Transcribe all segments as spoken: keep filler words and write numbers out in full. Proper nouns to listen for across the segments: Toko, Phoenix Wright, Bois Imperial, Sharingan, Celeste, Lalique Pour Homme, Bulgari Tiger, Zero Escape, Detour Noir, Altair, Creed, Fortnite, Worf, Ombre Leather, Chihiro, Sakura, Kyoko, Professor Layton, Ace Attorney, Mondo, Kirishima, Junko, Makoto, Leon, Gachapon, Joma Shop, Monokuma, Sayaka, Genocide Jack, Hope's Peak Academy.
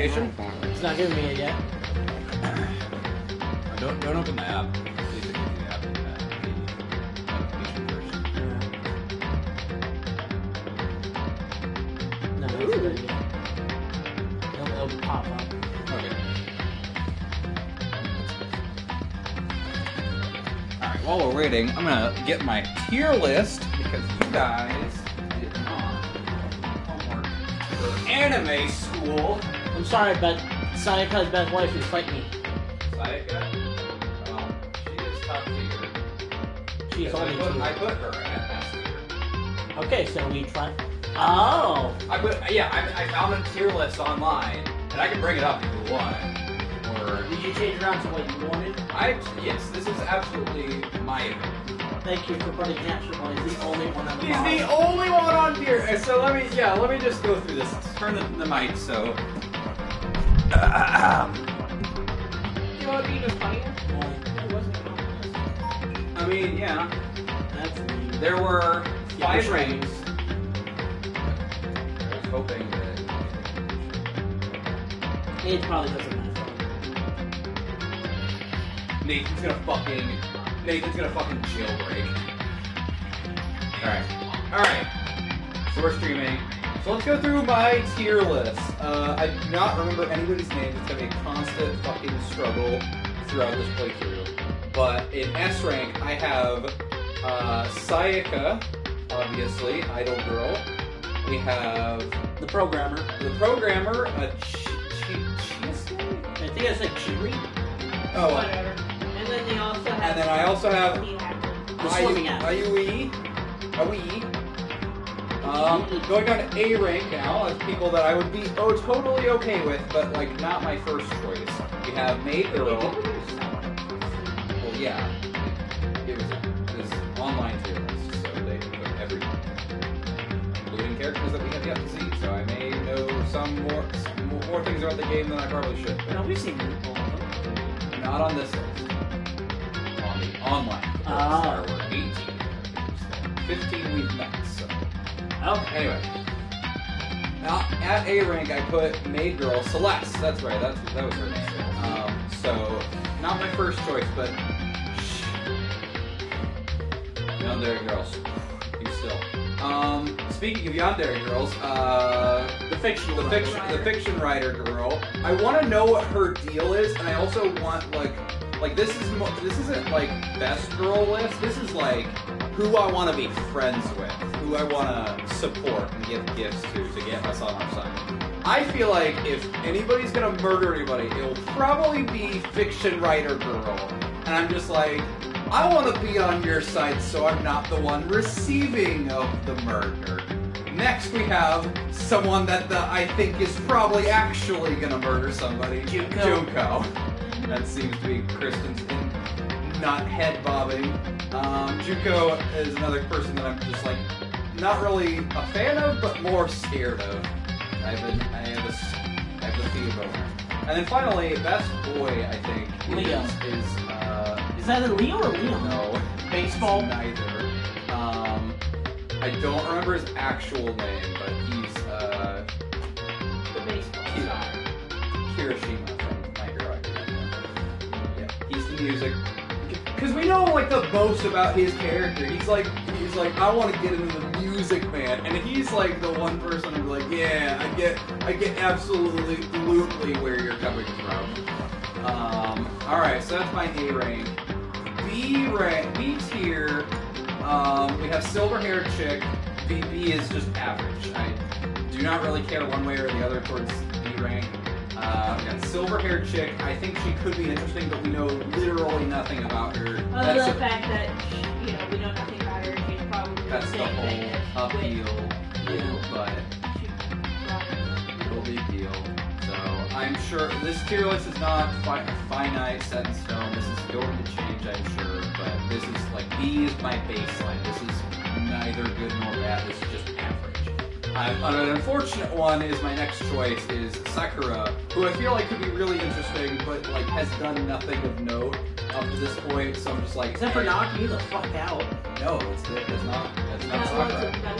location? It's not giving me it yet. Don't, don't open the app. Please open the app. The application version. No, that's a good idea. It'll, it'll pop up. Okay. Alright, while we're waiting, I'm going to get my tier list because you guys did not homework for anime school. I'm sorry, but Sayaka's best wife is fighting me. Sayaka? She's only I, put, I put her in that. Okay, so we try. Oh! I put, yeah, I, I found a tier list online, and I can bring it up if you want. Or did you change around to what you wanted? I yes, this is absolutely my opinion. Thank you for putting capture on. He's the only one on the. He's on. the only one on here. So let me, yeah, let me just go through this. Let's turn the, the mic so. You know what would be even funnier? It wasn't. I mean, yeah. That's there were five yeah, rings. I was hoping that... Nate probably doesn't matter. Nathan's gonna fucking... Nathan's gonna fucking jailbreak. Alright. Alright. So we're streaming. So let's go through my tier list. Uh, I do not remember anybody's name. It's gonna be a constant fucking struggle throughout this playthrough. But in S rank, I have uh, Sayaka, obviously, idol girl. We have the programmer. The programmer, a ch ch Chisuke? I think I said Chiri. Oh, whatever. And then they also have. And then I also have Aoi. Aoi. Um, going down to A rank now as people that I would be oh totally okay with, but like not my first choice. We have May girl. Yeah, it was this online tier list, so they put everyone, including characters that we have yet to see. So I may know some more some more things about the game than I probably should. But no, we've seen all of them. Not on this list. On the online list, uh, there were eighteen characters, fifteen we've met. So okay. Anyway, now at A rank I put Maid Girl Celeste. That's right. That's that was her name. Um, so not my first choice, but. Yandere girls. You still. Um, speaking of yandere girls, uh, the fiction, the fiction, writer. the fiction writer girl. I want to know what her deal is, and I also want like, like this is mo this isn't like best girl list. This is like who I want to be friends with, who I want to support and give gifts to to get us on our side. I feel like if anybody's gonna murder anybody, it'll probably be fiction writer girl, and I'm just like. I want to be on your side so I'm not the one receiving of the murder. Next we have someone that the, I think is probably actually going to murder somebody. Junko. Junko. That seems to be Kristen's not head bobbing. Um, Junko is another person that I'm just like not really a fan of but more scared of. I have a, I have a, I have a theme about her. And then finally, best boy I think Leon. is... is uh, Is that a Leo or Leon? No. Baseball? Neither. Um, I don't remember his actual name, but he's, uh... The baseball star. Kirishima from My Hero Academia. Yeah, he's the music. Because we know, like, the most about his character. He's like, he's like, I want to get into the music, man. And he's, like, the one person who's like, yeah, I get, I get absolutely, absolutely where you're coming from. Um, alright, so that's my A rank. B rank, B tier. Um, we have silver-haired chick. B, B is just average. I do not really care one way or the other towards B rank. Uh, we got silver-haired chick. I think she could be interesting, but we know literally nothing about her. Other than the fact that she, you know we know nothing about her, she's probably that's the, the whole appeal, deal, but it'll be deal. So I'm sure this tier list is not fi finite, set in stone. This is going to change. I'm sure, but this is like B is my baseline. This is neither good nor bad. This is just average. I've, an unfortunate one is my next choice is Sakura, who I feel like could be really interesting, but like has done nothing of note up to this point. So I'm just like, except for knocking you the fuck out. No, it's, it's not. That's not Sakura. That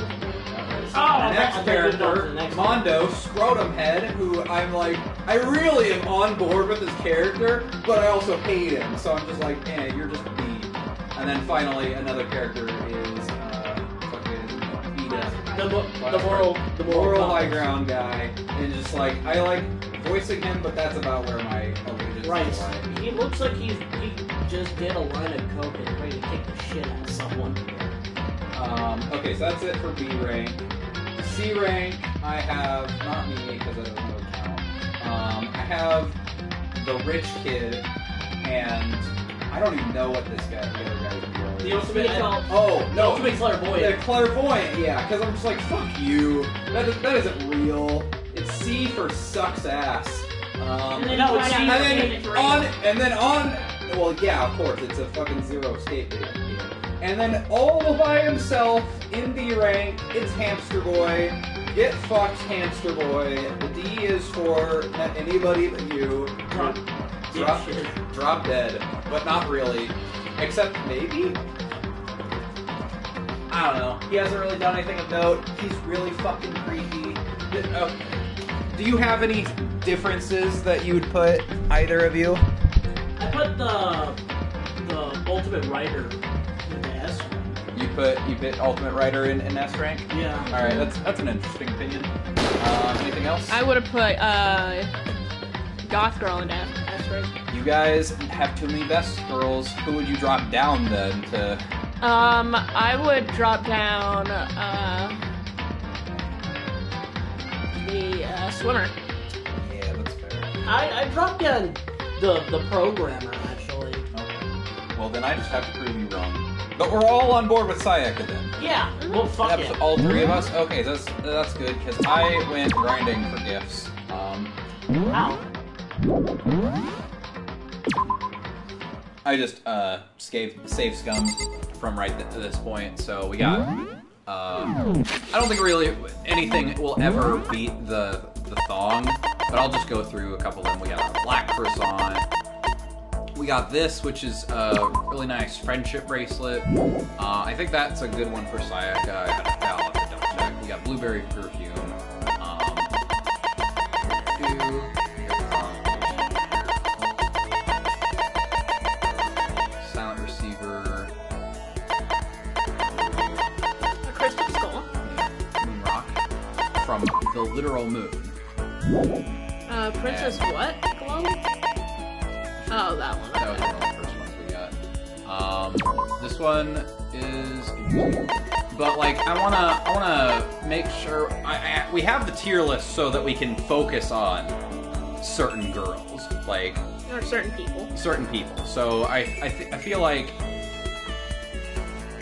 was Oh, next character, next Mondo, Scrotum Head, who I'm like, I really am on board with his character, but I also hate him, so I'm just like, eh, you're just mean. And then finally, another character is, uh, fucking Vita. The, mo the moral, the moral, moral high ground guy, and just like, I like voicing him, but that's about where my allegiance right. is. Right, he looks like he's, he just did a line of coke and ready to kick the shit out of someone. Um, okay, so that's it for B rank. C rank, I have, not me, because I don't know what count. Um, I have the rich kid, and I don't even know what this guy, the other guy is doing. The ultimate called, oh, no. The ultimate clairvoyant. The clairvoyant, yeah, because I'm just like, fuck you. That, is, that isn't real. It's C for sucks ass. Um, and then, no, it's C, and then on, and then on, well, yeah, of course, it's a fucking Zero Escape video. And then all by himself, in D rank, it's Hamster Boy. Get fucked, Hamster Boy. The D is for not anybody but you. Drop, drop, drop dead. But not really. Except maybe? I don't know. He hasn't really done anything of note. He's really fucking creepy. Uh, do you have any differences that you would put, either of you? I put the, the Ultimate Rider. You put you put Ultimate Rider in, in S rank? Yeah. Alright, that's that's an interesting opinion. Uh, anything else? I would have put uh, Goth Girl in S, S rank. You guys have too many best girls. Who would you drop down then to? Um, I would drop down uh, the uh, swimmer. Yeah, that's fair. I, I dropped down the, the programmer, actually. Okay. Well, then I just have to prove you wrong. But we're all on board with Sayaka then. Yeah, well, fuck it. All three of us? Okay, that's that's good, because I went grinding for gifts. Um, wow. I just uh, saved, saved scum from right th to this point, so we got... Uh, I don't think really anything will ever beat the, the thong, but I'll just go through a couple of them. We got a black croissant. We got this, which is a really nice friendship bracelet. Uh, I think that's a good one for Sayaka. I'll have to double check. We got blueberry perfume. Um, two, silent receiver. A crystal skull. Yeah, moon rock. From the literal moon. Uh, Princess and what? Glow? Oh, that one. That was one of the first ones we got. Um, this one is, but like I wanna, I wanna make sure I, I, we have the tier list so that we can focus on certain girls, like or certain people. Certain people. So I, I, th I feel like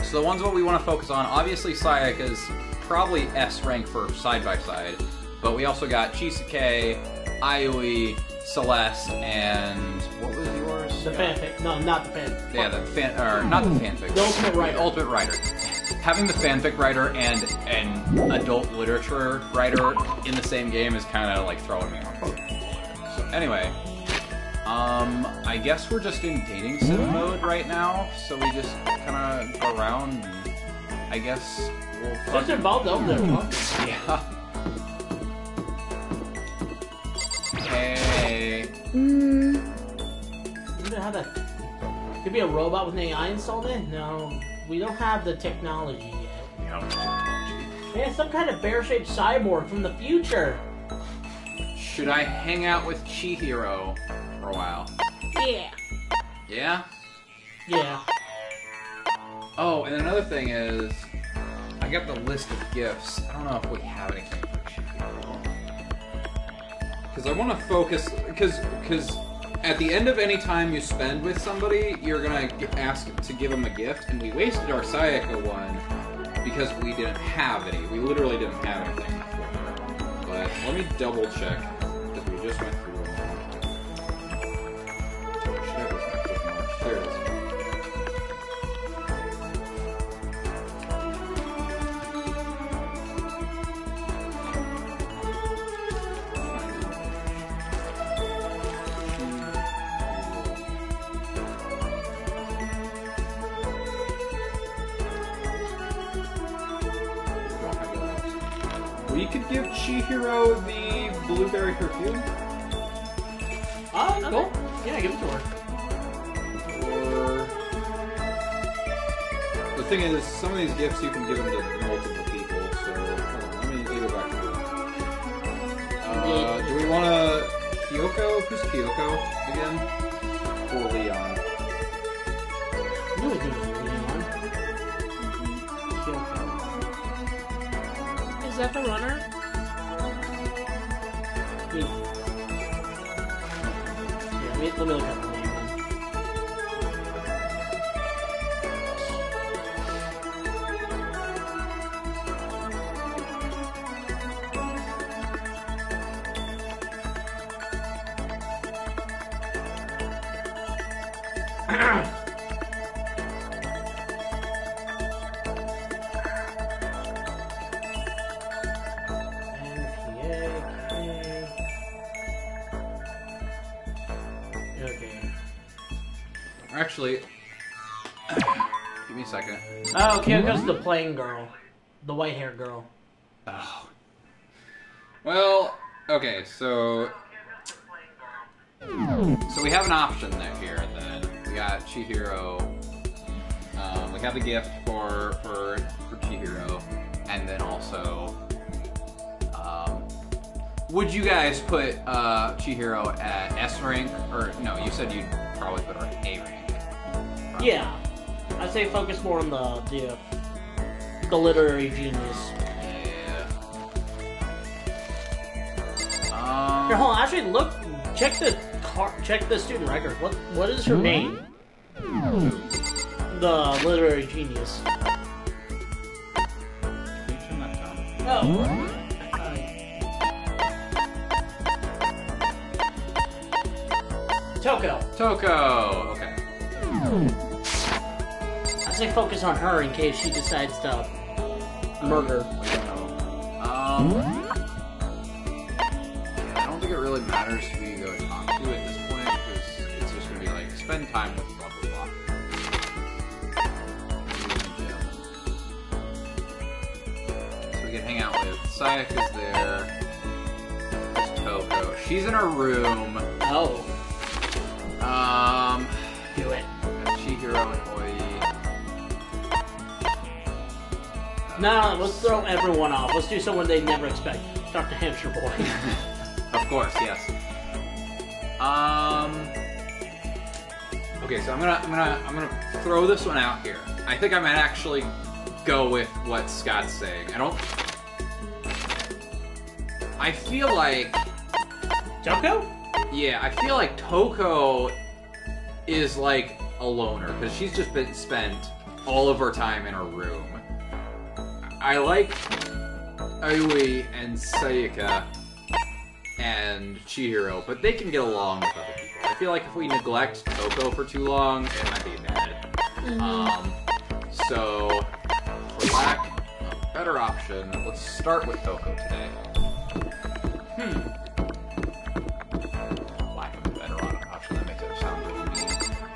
so the ones what we want to focus on. Obviously, Sayaka is probably S rank for side by side, but we also got Chisuke, Aoi, Celeste, and what was yours? The yeah. fanfic. No, not the fanfic. Yeah, the fan, or not the fanfic. The Ultimate Writer. Ultimate Writer. Having the fanfic writer and an adult literature writer in the same game is kind of like throwing me off. So anyway, um, I guess we're just in dating sim mode right now, so we just kind of go around. And I guess we'll. What's involved over there? Huh? Yeah. Hey. Mm. We don't have a, could be a robot with an A I installed in? No. We don't have the technology yet. Yeah. Yeah, some kind of bear-shaped cyborg from the future. Should I hang out with Chihiro for a while? Yeah. Yeah? Yeah. Oh, and another thing is, I got the list of gifts. I don't know if we have anything for Chihiro. Because I want to focus, because because at the end of any time you spend with somebody, you're going to ask to give them a gift, and we wasted our Sayaka one because we didn't have any. We literally didn't have anything before. But let me double check, because we just went through one. There it is. We could give Chihiro the blueberry perfume. Ah, uh, okay. Cool. Yeah, give it to her. Or... The thing is, some of these gifts you can give them to multiple people, so... Hold on, let me go back to that. Uh, do we want to... Kyoko? Who's Kyoko again? Or Leon? No, it's Leon. Kyoko. Is that the runner? Yeah. Wait, let me look up the name. Actually, give me a second. Oh, Kyoko's the plain girl. The white-haired girl. Oh. Well, okay, so... So we have an option there here, then. We got Chihiro. Um, we have the gift for, for, for Chihiro. And then also... Um, would you guys put uh, Chihiro at S rank? Or, no, you said you'd probably put her at A rank. Yeah, I'd say focus more on the the, the literary genius. Yeah. Um, Here, hold on. Actually, look, check the car, check the student record. What what is her name? The literary genius. Oh. Toko. Toko. Okay. I'd say focus on her in case she decides to murder. Um, I don't think it really matters who you go talk to at this point, because it's just going to be like, spend time with blah, blah, blah. So we can hang out with Sayaka's there. There's Toko. She's in her room. Oh. Um... Do it. Chihiro and Aoi. No, let's throw everyone off. Let's do someone they never expect. Doctor Hampshire Boy. Of course, yes. Um. Okay, so I'm gonna, I'm gonna, I'm gonna throw this one out here. I think I might actually go with what Scott's saying. I don't. I feel like. Toko? Yeah, I feel like Toko is like. A loner, because she's just been spent all of her time in her room. I like Aoi and Sayaka and Chihiro, but they can get along with other people. I feel like if we neglect Toko for too long, it might be bad. Mm-hmm. Um, so, for lack of a better option, let's start with Toko today. Hmm.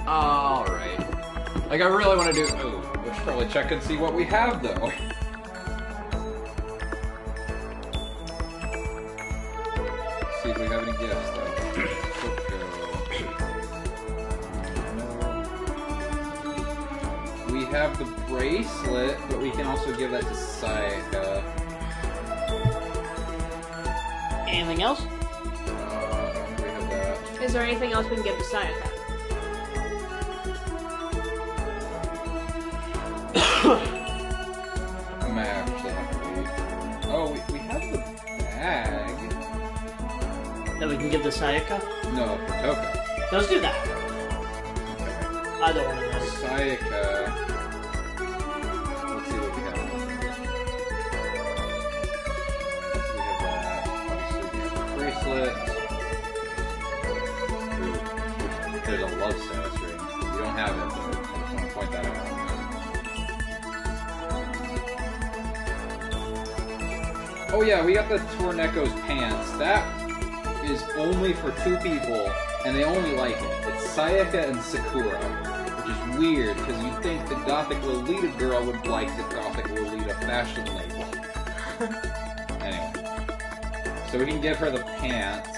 Alright. Like, I really want to do... Oh, we should probably check and see what we have, though. See if we have any gifts, though. We have the bracelet, but we can also give that to Sayaka. Anything else? Uh, we have that. Is there anything else we can give to Sayaka? That we can give to Sayaka? No, for Toko. Let's do that. Okay. Either one of those. Sayaka. Let's see what we have. We have that. Obviously, we have the bracelet. There's a love status ring. You don't have it, but I just want to point that out. Oh yeah, we got the Torneco's pants. That is only for two people, and they only like it. It's Sayaka and Sakura, which is weird, because you'd think the Gothic Lolita girl would like the Gothic Lolita fashion label. Anyway. So we can give her the pants.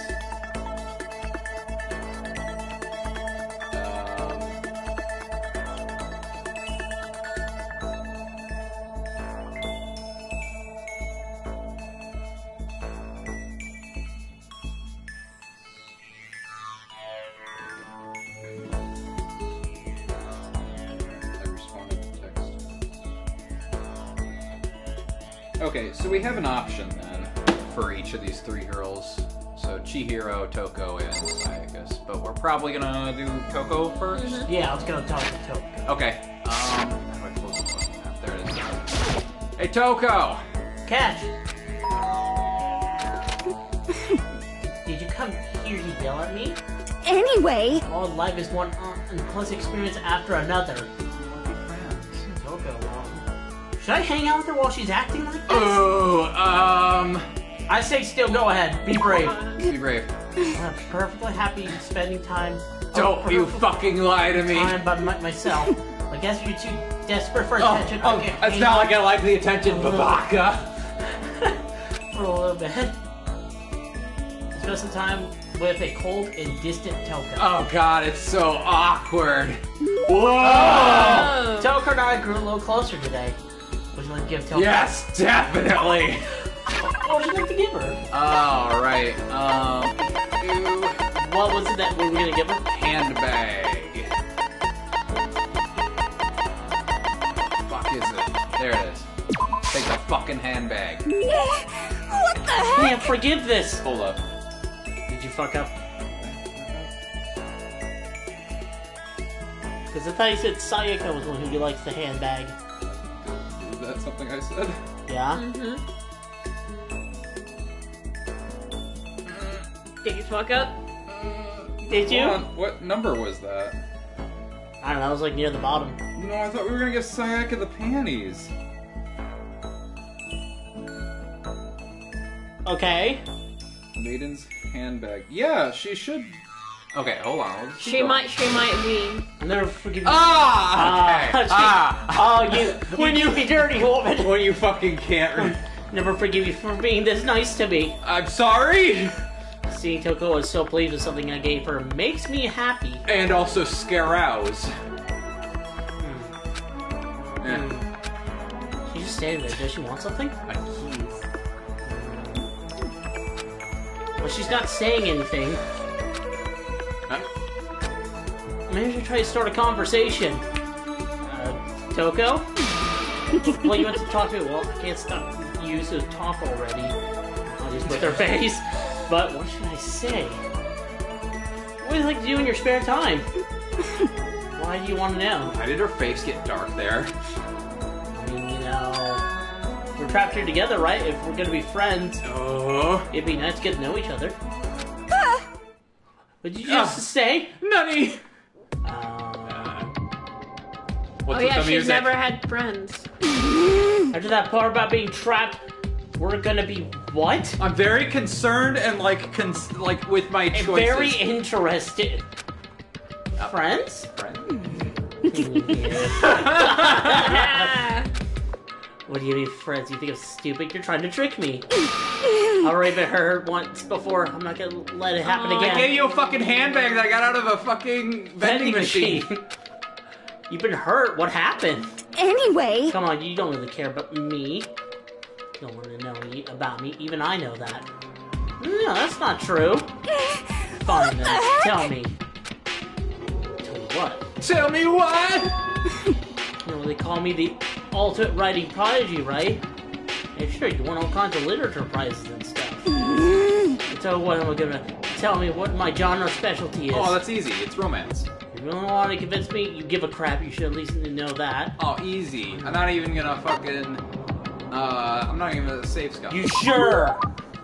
Okay, so we have an option then for each of these three girls. So Chihiro, Toko, and Sayaka. But we're probably gonna do Toko first? Mm-hmm. Yeah, I was gonna talk to Toko. Okay. Um, how do I close the fucking map? There it is. Hey, Toko! Catch! Did you come here to yell at me? Anyway! All life is one unpleasant experience after another. Should I hang out with her while she's acting like this? Oh, um... I say still go ahead. Be brave. Be brave. I'm perfectly happy spending time... Don't you fucking lie to me. ...time by myself. I guess you're too desperate for attention. Oh, okay. It's not like I like the attention, Babaka. For a little bit. Spend some time with a cold and distant Toko. Oh god, it's so awkward. Whoa! Oh. Toko and I grew a little closer today. Would you like to give Toko? Yes, definitely! What would you like to give her? Oh, right. Um, what was it that we were going to give her? Handbag. Fuck is it? There it is. Take the fucking handbag. What the heck? Man, forgive this! Hold up. Did you fuck up? Because I thought you said Sayaka was the one who likes the handbag. That's something I said. Yeah? Mm-hmm. Did you fuck up? Uh, Did you? What number was that? I don't know, it was like near the bottom. No, I thought we were gonna give Sayaka the panties. Okay. Maiden's handbag. Yeah, she should... Okay, hold on. She, she might, she might be. I'll never forgive you. Ah! Okay. Uh, she, ah! Oh, you, you when you be dirty woman. When you fucking can't. Never forgive you for being this nice to me. I'm sorry. Seeing Toko is so pleased with something I gave her makes me happy. And also scarouse. Hmm. Yeah. Hmm. She just standing there. Does she want something? I can't. Well, she's not saying anything. Maybe I should try to start a conversation. Uh, Toko? Well, you want to talk to me. Well, I can't stop you, so talk already. I'll just with her face. But what should I say? What do you like to do in your spare time? Why do you want to know? Why did her face get dark there? I mean, you know... We're trapped here together, right? If we're going to be friends, oh. It'd be nice to get to know each other. What did you just uh, say? Nutty! Uh, uh, what's oh yeah, she's never had friends. After that part about being trapped, we're gonna be what? I'm very concerned and like, cons like with my and choices. Very interested. Uh, friends? Friends. What do you mean friends? You think I'm stupid? You're trying to trick me. I'll rape at her once before. I'm not gonna let it happen oh, again. I gave you a fucking handbag that I got out of a fucking vending machine. machine. You've been hurt. What happened? Anyway. Come on, you don't really care about me. You don't want to know about me. Even I know that. No, that's not true. Fine, then. Tell me. Tell me what? Tell me what? You know, they call me the ultimate writing prodigy, right? Hey, sure, you won all kinds of literature prizes and stuff. Mm-hmm. So what am I gonna tell me what my genre specialty is? Oh, that's easy. It's romance. If you don't want to convince me, you give a crap. You should at least know that. Oh, easy. I'm not even gonna fucking... Uh, I'm not even gonna save Scott. You sure?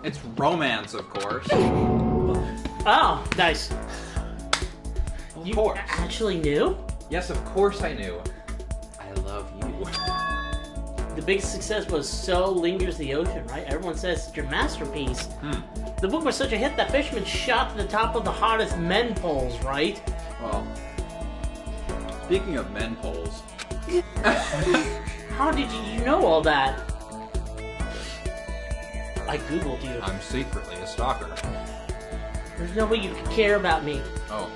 It's romance, of course. Oh, nice. Of you course. Actually knew? Yes, of course I knew. I love you. The big success was So Lingers the Ocean, right? Everyone says it's your masterpiece. Hmm. The book was such a hit that fishermen shot to the top of the hottest men polls, right? Well, speaking of men polls... How did you know all that? I googled you. I'm secretly a stalker. There's no way you could care about me. Oh.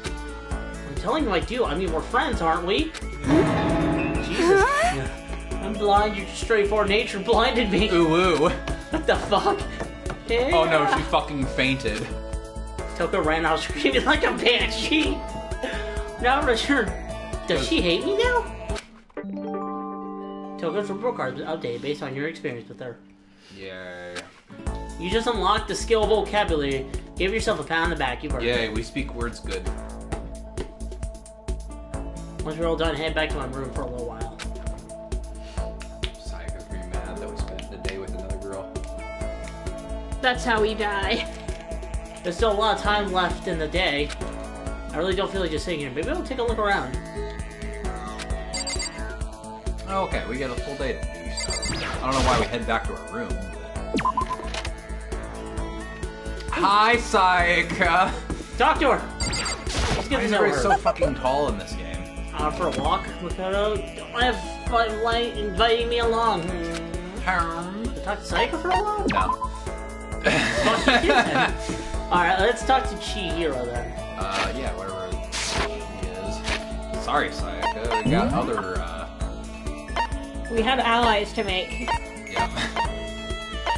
I'm telling you I do. I mean, we're friends, aren't we? Jesus. I'm blind. Your straightforward nature blinded me. Ooh, ooh. What the fuck? Yeah. Oh no, she fucking fainted. Toko ran out screaming like a banshee. Now return. Does she hate me now? Toko's report card was updated based on your experience with her. Yeah. You just unlocked the skill vocabulary. Give yourself a pound on the back. You've heard. Yay, we speak words good. Once we're all done, head back to my room for a little while. Sayaka's gonna be mad that we spent the day with another girl. That's how we die. There's still a lot of time left in the day. I really don't feel like just sitting here. Maybe I'll take a look around. Okay, we got a full day to do, so I don't know why we head back to our room. But... Hi, Sayaka! Talk to her! Let's get to know her. Why is everybody so fucking tall in this game? Uh, for a walk, Makoto. Don't have fun light inviting me along. Hmm. Did I talk to Sayaka for a while? No. Alright, let's talk to Chihiro then. Uh, yeah, whatever he is. Sorry, Sayaka. We got other, uh... We have allies to make. Yeah.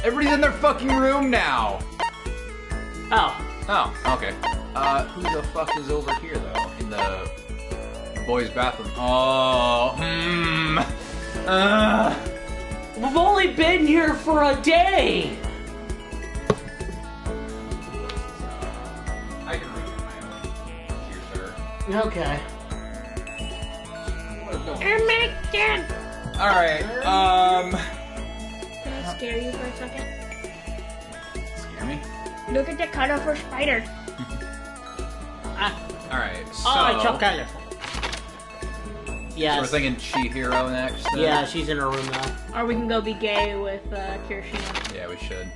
Everybody's in their fucking room now! Oh. Oh, okay. Uh, who the fuck is over here, though? In the boys' bathroom. Oh, mmm. Uh. We've only been here for a day! I can read it my own. Here, sir. Okay. What is going on? You're making... Alright, um... Can I scare you for a second? Scare me? Look at the colorful spider. ah. Alright, so... Oh, I chopped color. Yes. So we're thinking Chihiro next? Then? Yeah, she's in her room now. Or we can go be gay with uh, Kirishima. Yeah, we should.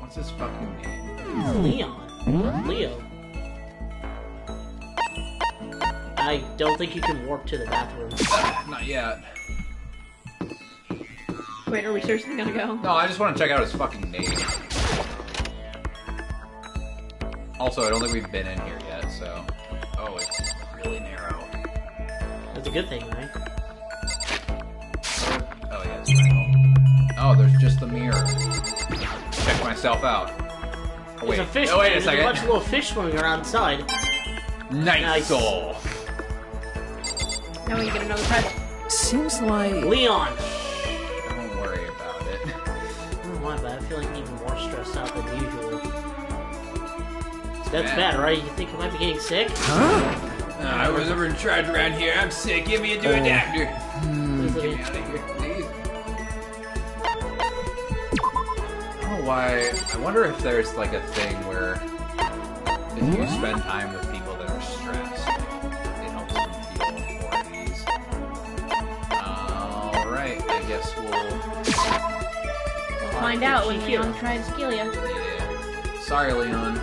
What's his fucking name? Leon. Leo. I don't think you can warp to the bathroom. Not yet. Wait, are we seriously gonna go? No, I just want to check out his fucking name. Also, I don't think we've been in here yet, so... Oh, it's really narrow. That's a good thing, right? Oh, yeah, it's narrow. Oh, there's just the mirror. Check myself out. Oh, wait. There's a fish. Oh, wait a second. There's a bunch of little fish swimming around inside. Nice. Nice. Now we get another title. Seems like... Leon! Don't worry about it. I don't know why, but I feel like I'm even more stressed out than usual. That's bad, bad right? You think I might be getting sick? Huh? Uh, I was ever in charge around here. I'm sick. Give me a new oh. adapter. Mm. Get me out of here, please. I don't know why... I wonder if there's, like, a thing where... If mm-hmm. you spend time with people that are stressed... I guess we'll... we'll find out when Leon tries to kill you. Yeah. Sorry, Leon.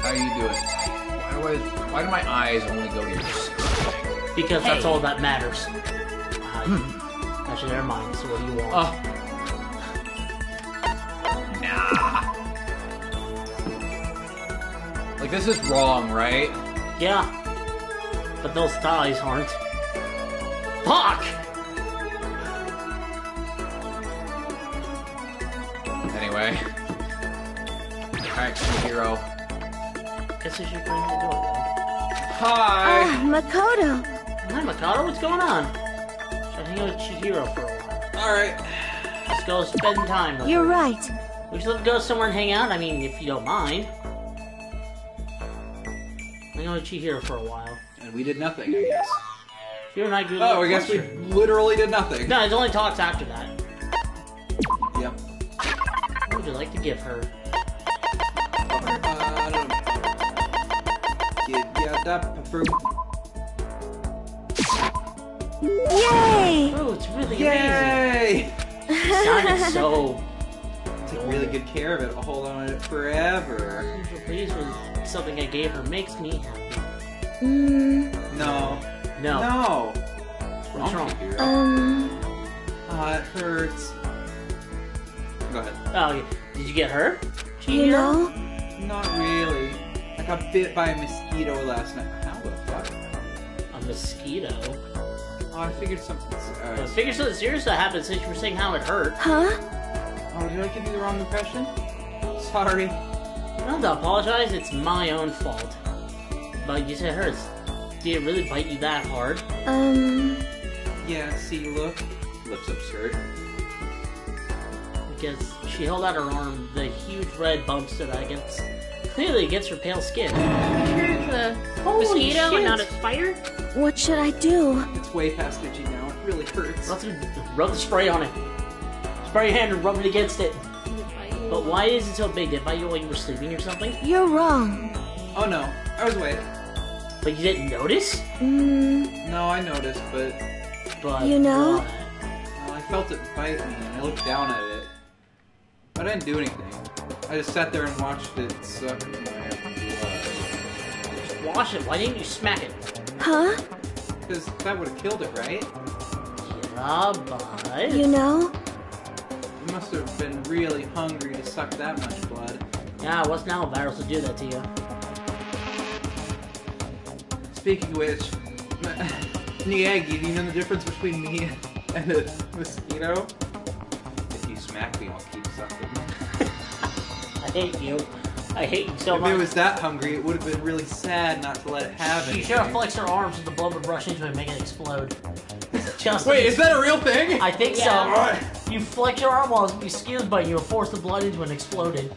How you doing? Why do, I, why do my eyes only go to your screen? Because hey. That's all that matters. Uh, actually, never mind. So what do you want? Uh, nah. Like, this is wrong, right? Yeah. But those ties aren't. Fuck! Anyway. Alright, Chihiro. Guess I should bring the door. Hi! Ah, Makoto! Hi, Makoto, what's going on? Should I hang out with Chihiro for a while? Alright. Let's go spend time with You're her. Right. We should let's go somewhere and hang out, I mean, if you don't mind. Hang out with Chihiro for a while. And we did nothing, I guess. You and I grew Oh, I guess we literally did nothing. No, it only talks after that. Yep. What would you like to give her? Yay! Oh, it's really Yay! Amazing. It sounded so... Took really good care of it. I'll hold on to it forever. I'm so pleased when something I gave her makes me happy. Mm. No. No. No. What's wrong with you? Um. Aw, it hurts. Go ahead. Oh, yeah. Did you get hurt? Chihiro? You know? Not really. I got bit by a mosquito last night. How the fuck? A mosquito? Oh, I figured something. Uh, I figured something serious that happened since you were saying how it hurt. Huh? Oh, did I give you the wrong impression? Sorry. You don't have to apologize. It's my own fault. But you said it hurts. Did it really bite you that hard? Um. Yeah. See, look. Lips absurd. Because she held out her arm, the huge red bump stood out against, clearly against her pale skin. Sure, it's a mosquito and not a spider. What should I do? It's way past itchy now. It really hurts. Let's rub the spray on it. Spray your hand and rub it against it. But why is it so big? Did it bite you while you were sleeping or something? You're wrong. Oh no, I was awake. But you didn't notice? Mm. No, I noticed, but... But you know? What? Well, I felt it bite me and I looked down at it. But I didn't do anything. I just sat there and watched it suck in my blood. Just wash it, why didn't you smack it? Huh? Because that would have killed it, right? Yeah, but... You know? You must have been really hungry to suck that much blood. Yeah, what's now a virus to do that to you? Speaking of which, Niagi, do you know the difference between me and a mosquito? If you smack me, I'll keep sucking. I hate you. I hate you so if much. If it was that hungry, it would have been really sad not to let it happen. She should have flexed her arms and the blood would rush into it and make it explode. Just wait, is that a real thing? I think yeah. so. You flex your arm while it's mosquitoes biting you and force the blood into an exploded.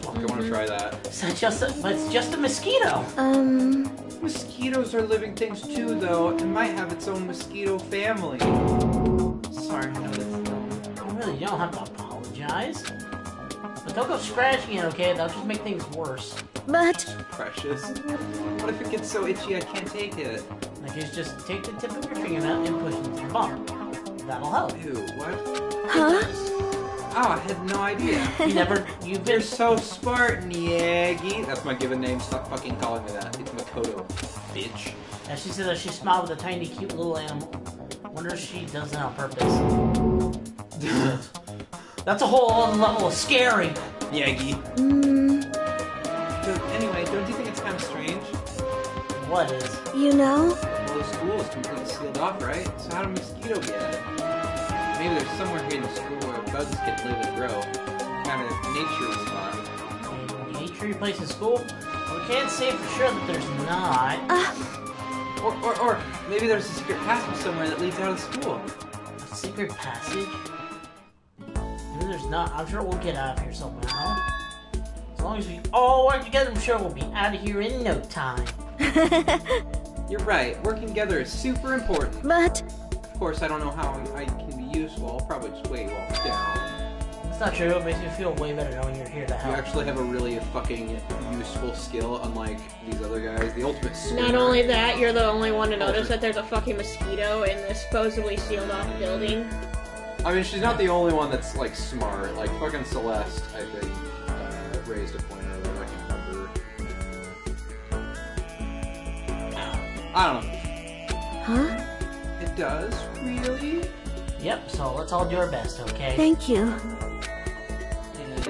Fuck, I want to try that. It's not just a, but it's just a mosquito. Um. Mosquitoes are living things too, though, and might have its own mosquito family. Sorry, I know that's dumb. Really, you don't have to apologize. But don't go scratching it, okay? That'll just make things worse. But... Precious. What if it gets so itchy I can't take it? Like, it's just take the tip of your fingernail and push it into your bum. That'll help. Ew, what? Huh? Oh, I had no idea. You never... You've been... You're so smart, Niagi. That's my given name. Stop fucking calling me that. It's Makoto, bitch. Now she said that she smiled with a tiny, cute little animal. Wonder if she does that on purpose. That's a whole other level of scary. Niagi. Mm. So, anyway, don't you think it's kind of strange? What is? You know? Well, the school is completely sealed off, right? So how do mosquitoes get at it? Maybe there's somewhere here in the school where bugs can live and grow. Kind of nature spot. Nature place in school? Well, we can't say for sure that there's not. Uh. Or, or, or maybe there's a secret passage somewhere that leads out of school. A secret passage? Maybe there's not. I'm sure we'll get out of here somehow. As long as we all work together, I'm sure we'll be out of here in no time. You're right. Working together is super important. But... Of course, I don't know how I can be useful. I'll probably just wait while it's down. That's not true. It makes me feel way better knowing you're here to help. You actually have a really fucking useful skill, unlike these other guys. The ultimate swimmer. Not only that, you're the only one to notice that there's a fucking mosquito in this supposedly sealed-off building. I mean, she's not the only one that's, like, smart. Like, fucking Celeste, I think, uh, raised a point earlier. I can't remember. I don't know. Huh? It does? Really? Yep, so let's all do our best, okay? Thank you. Thanks.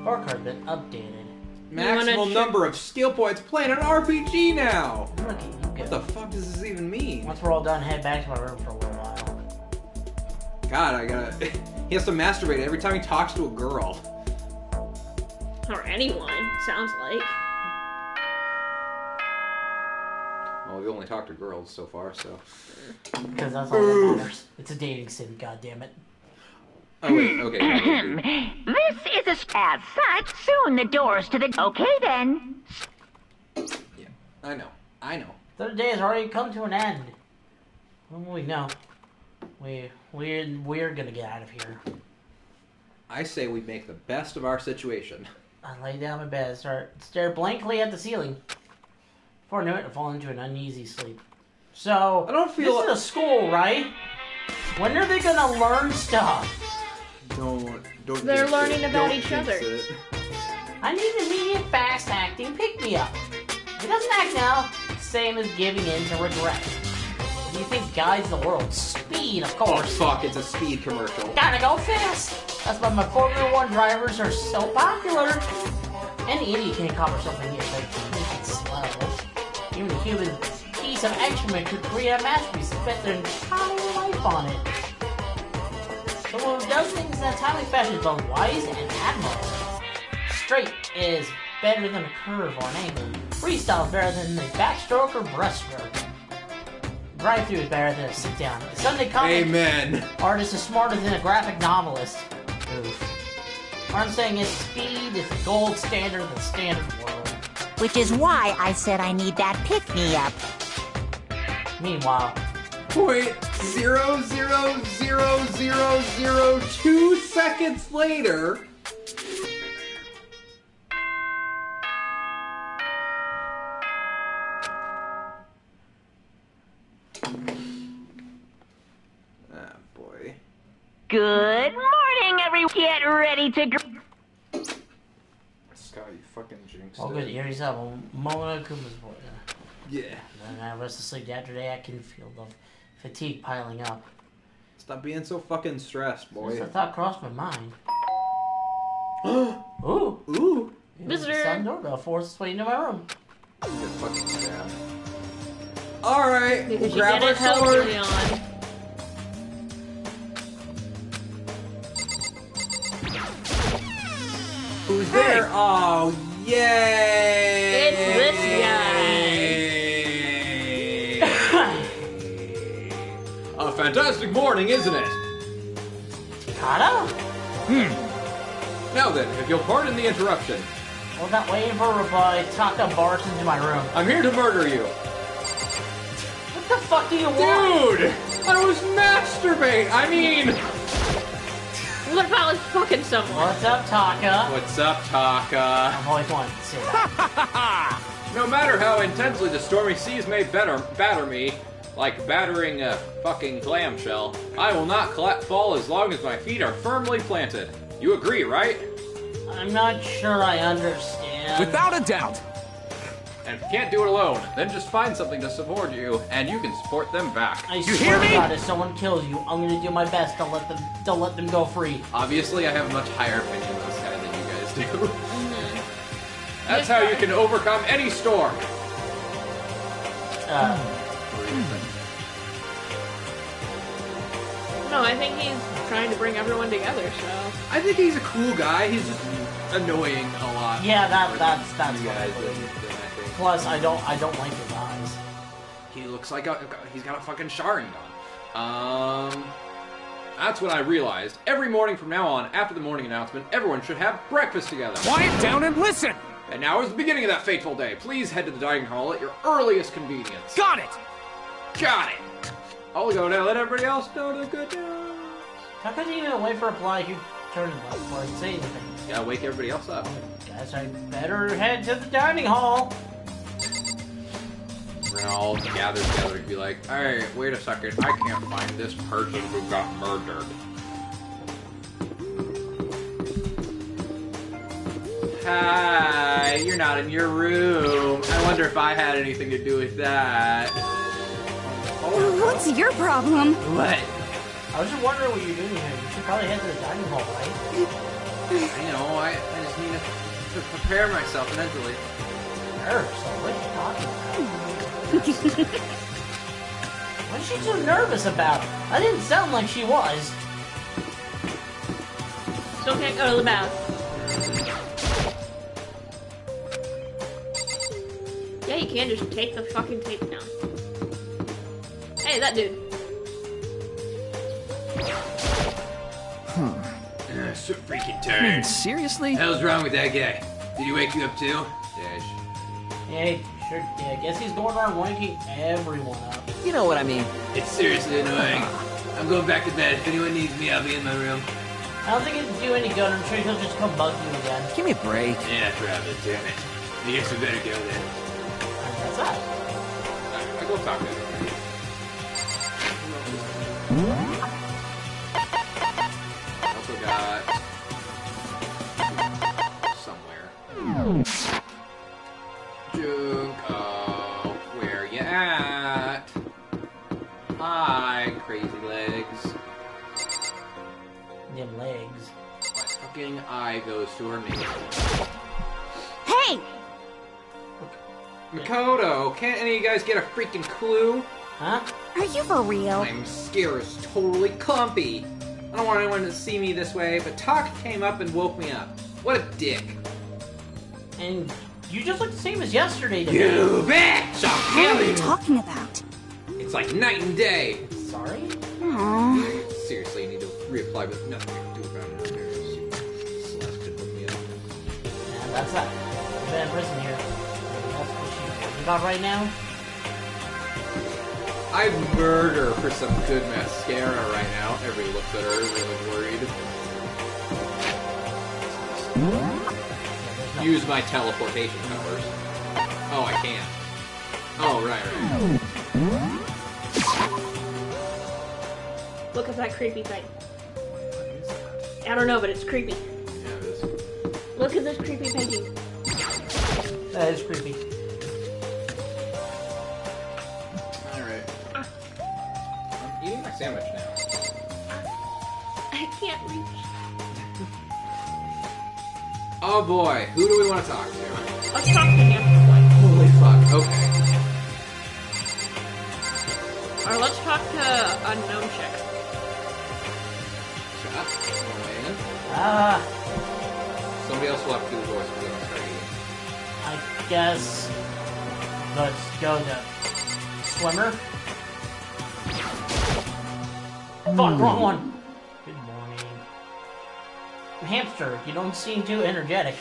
Scorecard been updated. Maximal number of skill points playing an R P G now! Look at you go. What the fuck does this even mean? Once we're all done, head back to my room for a little while. God, I gotta... He has to masturbate every time he talks to a girl. Or anyone, sounds like. We've only talked to girls so far, so. Because that's all that matters. It's a dating sim, goddammit. Oh, wait, okay. okay. This is a. As such, soon the doors to the. Okay then. Yeah, I know. I know. The day has already come to an end. When will we know? We, we're, we're gonna get out of here. I say we make the best of our situation. I lay down in bed and start, stare blankly at the ceiling. Before I knew it, I fall into an uneasy sleep. So, I don't feel this like... is a school, right? When are they gonna learn stuff? Don't, don't. They're learning it. about don't each other. It. I need immediate, fast-acting pick-me-up. If it doesn't act now, it's the same as giving in to regret. You think guides the world. Speed, of course. Oh, fuck, it's a speed commercial. Gotta go fast. That's why my Formula One drivers are so popular. Any idiot can accomplish something here, but make it slow. Even a human piece of excrement could create a masterpiece and spent their entire life on it. Someone who does things in a timely fashion is both wise and admirable. Straight is better than a curve or an angle. Freestyle is better than the backstroke or breaststroke. Drive-through is better than a sit-down. A Sunday comic Amen. artist is smarter than a graphic novelist. Oof. What I'm saying is speed is the gold standard of the standard world. Which is why I said I need that pick-me-up. Meanwhile... Point zero zero zero zero zero two seconds later... Ah, boy. Good morning, everyone. Get ready to... Scott, you fucking jinxed it. Oh, good. Here he's up. Monokuma's boy. Yeah. And I was asleep after day. I can feel the fatigue piling up. Stop being so fucking stressed, boy. This thought crossed my mind. Ooh. Ooh. Visitor. Sun doorbell forced its way into my room. Good fucking crap. Alright, we'll grab our sword. Who's there? Hey. Oh, yay! It's this guy! A fantastic morning, isn't it? Tikata? Hmm. Now then, if you'll pardon the interruption. Well, not waiting for a reply. Taka barged into my room. I'm here to murder you. What the fuck do you want? Dude! I was masturbate! I mean... What if I was fucking someone? What's up, Taka? What's up, Taka? I'm always wanting to say that. No matter how intensely the stormy seas may better, batter me, like battering a fucking clamshell, I will not fall as long as my feet are firmly planted. You agree, right? I'm not sure I understand. Without a doubt. And if you can't do it alone, then just find something to support you, and you can support them back. I you swear hear me? God, if someone kills you, I'm gonna do my best to let them to let them go free. Obviously, I have a much higher opinion of this guy than you guys do. Mm-hmm. That's how you can overcome any storm. Uh, no, I think he's trying to bring everyone together. So I think he's a cool guy. He's just annoying a lot. Yeah, that that's that's what I believe. Plus, I don't, I don't like his eyes. He looks like a, he's got a fucking Sharingan. Um, that's what I realized. Every morning from now on, after the morning announcement, everyone should have breakfast together. Quiet down and listen. And now is the beginning of that fateful day. Please head to the dining hall at your earliest convenience. Got it. Got it. I'll go now. Let everybody else know the good news. How could you even wait for a reply? You turn left before you say anything. You gotta wake everybody else up. Guess I better head to the dining hall. And all gathered together and be like, alright, wait a second, I can't find this person who got murdered. Hi, you're not in your room. I wonder if I had anything to do with that. Oh. What's your problem? What? I was just wondering what you're doing here. You should probably head to the dining hall, right? I know, I, I just need to, to prepare myself mentally. Prepare yourself? What are you talking about? What's she so nervous about? I didn't sound like she was. So can't go to the bath. Yeah, you can just take the fucking tape down. Hey, that dude. Hmm. Uh, so freaking tired. Seriously? What the hell's wrong with that guy? Did he wake you up too? Dash. Hey. Yeah, I guess he's going around waking everyone up. You know what I mean. It's seriously annoying. I'm going back to bed. If anyone needs me, I'll be in my room. I don't think it can do any good. I'm sure he'll just come bug you again. Give me a break. Yeah, Travis, damn it. I guess we better go then. That's that. Alright, I'll go talk to him. Also got... somewhere. Junko, where you at? Kai goes to her knee. Hey! Makoto, can't any of you guys get a freaking clue? Huh? Are you for real? I'm scared as totally clumpy. I don't want anyone to see me this way, but Taka came up and woke me up. What a dick. And you just look the same as yesterday to me. You bitch! I'll kill you! What are you talking about? It's like night and day. Sorry? Aww. Seriously, I need to reapply with nothing I can do about it. Celeste could put me up. Yeah, that's not. You're in prison here. That's what she's talking about right now. I'd murder for some good mascara right now. Everybody looks at her really worried. Use my teleportation powers. Oh, I can't. Oh, right, right. Look at that creepy thing. I don't know, but it's creepy. Yeah, it is. Look at this creepy painting. That is creepy. Sandwich now. I can't reach. Oh boy, who do we want to talk to? Let's talk to him. Holy fuck, okay. Or let's talk to unknown chick. Shut up. Ah. Somebody else walked through the door so we don't start eating. I guess let's go to Swimmer. Fuck, wrong one. Good morning. Hamster, you don't seem too energetic.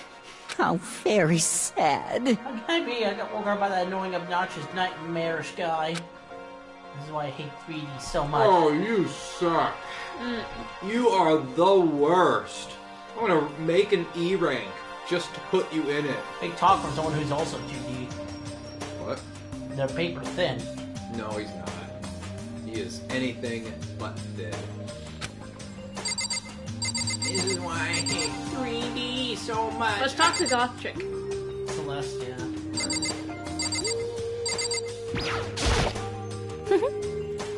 How very sad. How can I be? I got woke up by that annoying, obnoxious, nightmarish guy. This is why I hate three D so much. Oh, you suck. Mm. You are the worst. I'm gonna make an E rank just to put you in it. Big talk from someone who's also two D. What? They're paper thin. No, he's not. He is anything but thin. This is why I hate three D so much. Let's talk to Goth Chick. Celeste, yeah.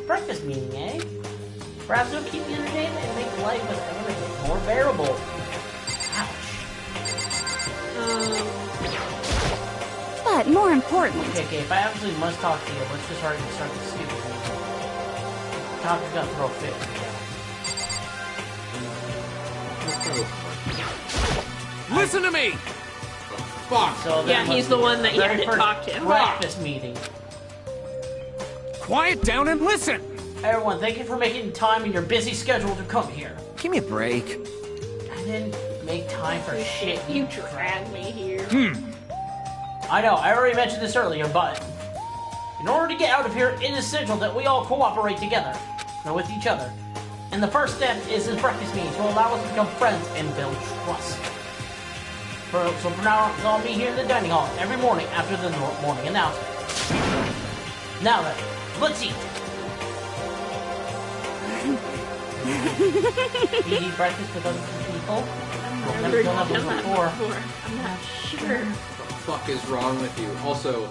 Breakfast meeting, eh? Perhaps it'll keep you entertained and make life with everything more bearable. Ouch. Um... But more importantly... Okay, okay, if I absolutely must talk to you, let's just hurry and start this stupid meeting. Taka's gonna throw a fit. Yeah. Listen to me! Fuck! So yeah, he's the one that you had to talk to. Breakfast meeting. Quiet down and listen! Everyone, thank you for making time in your busy schedule to come here. Give me a break. I didn't make time for shit. You dragged me here. Hmm. I know, I already mentioned this earlier, but... in order to get out of here, it is essential that we all cooperate together. Now with each other. And the first step is this breakfast meeting to allow us to become friends and build trust. For, so for now, I'll be here in the dining hall every morning after the morning announcement. Now then, let's eat! Do you eat breakfast with other people? I've never done that before. I'm not sure. What the fuck is wrong with you? Also...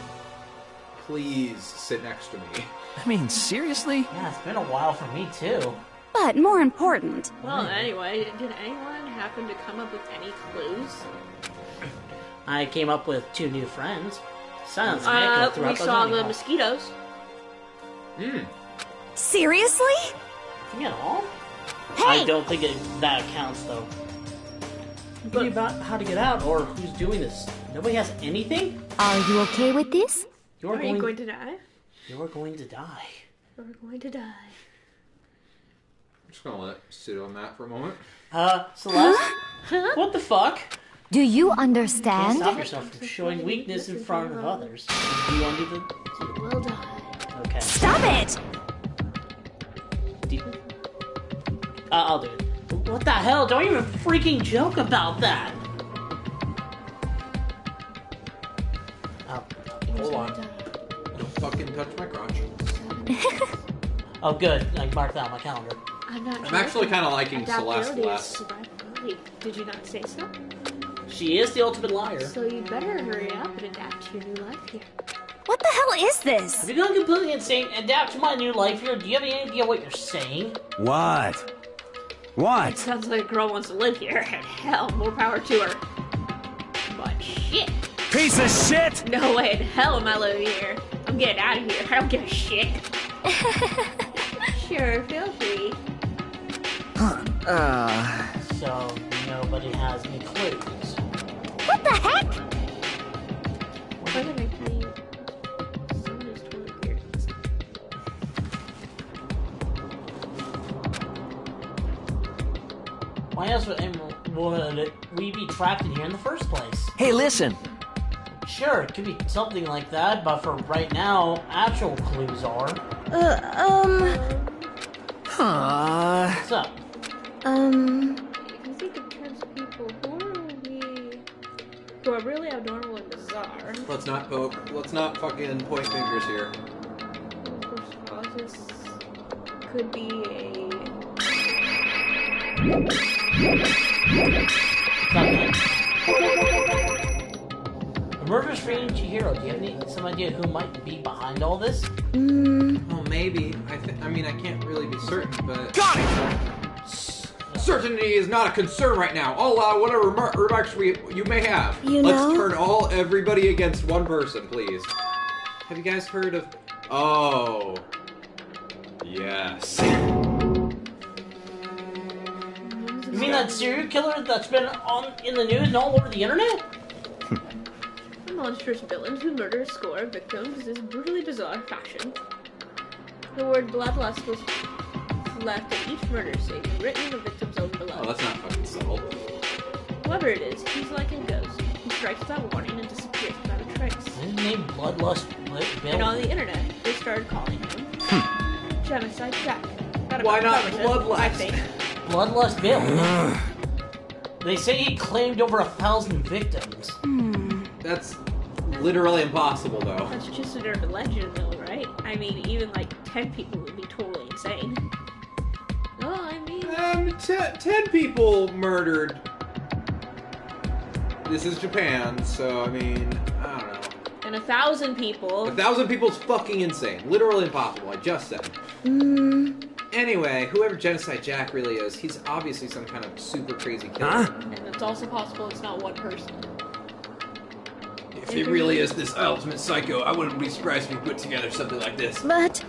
please sit next to me. I mean, seriously? Yeah, it's been a while for me, too. But more important... Well, anyway, did anyone happen to come up with any clues? I came up with two new friends. Silence uh, we saw the mosquitoes. Hmm. Seriously? Nothing at all? Hey! I don't think it, that counts, though. But about how to get out, or who's doing this? Nobody has anything? Are you okay with this? You're Are going, you going to die? You're going to die. You're going to die. I'm just going to let sit on that for a moment. Uh, Celeste? Huh? What the fuck? Do you understand? You can't stop yourself from showing weakness in front of others. Do you under the... You will die. Okay. Stop it! You... Uh, I'll do it. What the hell? Don't even freaking joke about that. Oh. Hold on. Don't fucking touch my crotch. Oh, good. I marked that on my calendar. I'm, not I'm actually kind of liking Celeste less. Did you not say so? She is the ultimate liar. So you better hurry up and adapt to your new life here. What the hell is this? If you're going completely insane, adapt to my new life here. Do you have any idea what you're saying? What? What? It sounds like a girl wants to live here, and hell, more power to her. But shit. Piece of shit! No way in hell am I living here. I'm getting out of here. I don't give a shit. Sure, feel free. Huh. Uh... So, nobody has any clues. What the heck? Why did I make me... Somebody's toilet here. Why else would, would we be trapped in here in the first place? Hey, listen! Sure, it could be something like that, but for right now, actual clues are... Uh, um... Huh... What's up? Um... I think it turns people who are, we... who are really abnormal and bizarre. Let's not go... Let's not fucking point fingers here. Of course, well, this could be a... The murder's freeing Chihiro. Do you have any, some idea who might be behind all this? Mm. Well, maybe. I, th I mean, I can't really be certain, but... Got it! Certainty is not a concern right now. I'll allow whatever remar remarks we you may have. You Let's know? turn all everybody against one person, please. Have you guys heard of... Oh. Yes. You mean that serial killer that's been on in the news and all over the internet? A monstrous villain who murders a score of victims in brutally bizarre fashion. The word bloodlust was... left at each murder scene, written in the victim's own blood. Oh, that's not fucking subtle. Whoever it is, he's like a ghost. He strikes without warning and disappears without a trace. His name Bloodlust Bill. And on the internet, they started calling him hm. Genocide Jack. Why not Bloodlust? Bloodlust Bill. They say he claimed over a thousand victims. Hmm. That's literally impossible, though. That's just an urban legend, though, right? I mean, even like ten people would be totally insane. Well, I mean... Um, t ten people murdered. This is Japan, so, I mean, I don't know. And a thousand people. A thousand people's fucking insane. Literally impossible, I just said. Mm. Anyway, whoever Genocide Jack really is, he's obviously some kind of super crazy killer. Huh? And it's also possible it's not one person. If he really is this ultimate psycho, I wouldn't be surprised if he put together something like this. But...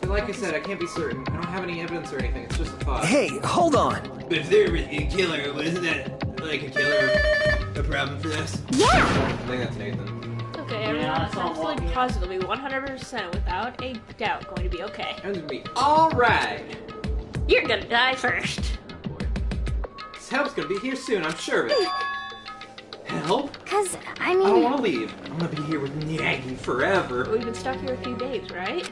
But like I said, I can't be certain. I don't have any evidence or anything. It's just a thought. Hey, hold on. But if they're a killer, isn't that like a killer a problem for us? Yeah. I think that's Nathan. Okay, everyone, yeah, that's absolutely like positively one hundred percent without a doubt going to be okay. I'm gonna be all right. You're gonna die first. Oh boy. This help's gonna be here soon. I'm sure of it. Help? Cause I mean, I don't want to leave. I'm gonna be here with Naggy forever. We've been stuck here a few days, right?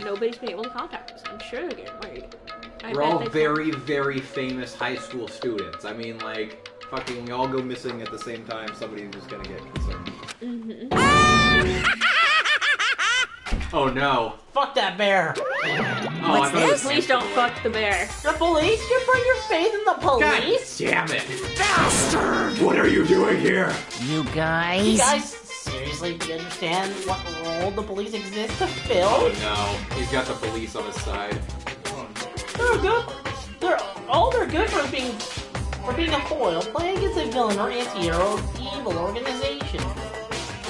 Nobody's been able to contact us. I'm sure they're getting worried. I We're all very, can't... very famous high school students. I mean, like, fucking, we all go missing at the same time. Somebody's just gonna get concerned. Mm-hmm. Oh no! Fuck that bear! Oh, What's this? Please don't fuck the bear. The police? You put your faith in the police? God damn it, bastard! What are you doing here? You guys? You guys? Seriously, do you understand what role the police exist to fill? Oh no, he's got the police on his side. Oh, no. They're good. They're all they're good for is being for being a foil, playing against a villain or anti-hero, evil organization.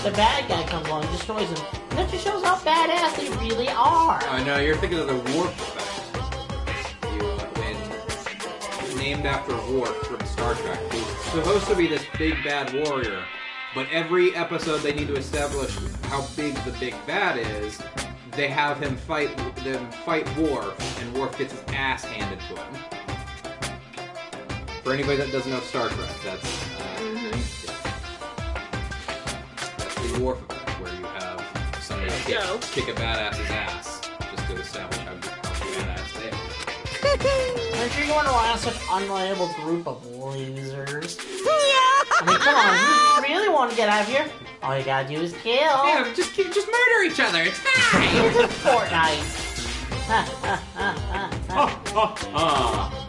The bad guy comes along and destroys them. And that just shows how badass they really are. I uh, know you're thinking of the Warp effect. You uh, win. Named after Warp from Star Trek, who's supposed to be this big bad warrior. But every episode they need to establish how big the big bad is, they have him fight them fight Worf, and Worf gets his ass handed to him. For anybody that doesn't know Star Trek, that's, uh, mm-hmm. that's the Worf effect, where you have somebody kick, kick a badass's ass, just to establish how badass they are. I'm sure you want to watch such an unreliable group of losers. I mean, come on, you really want to get out of here? All you gotta do is kill. Yeah, just just murder each other. It's fine. It's Fortnite.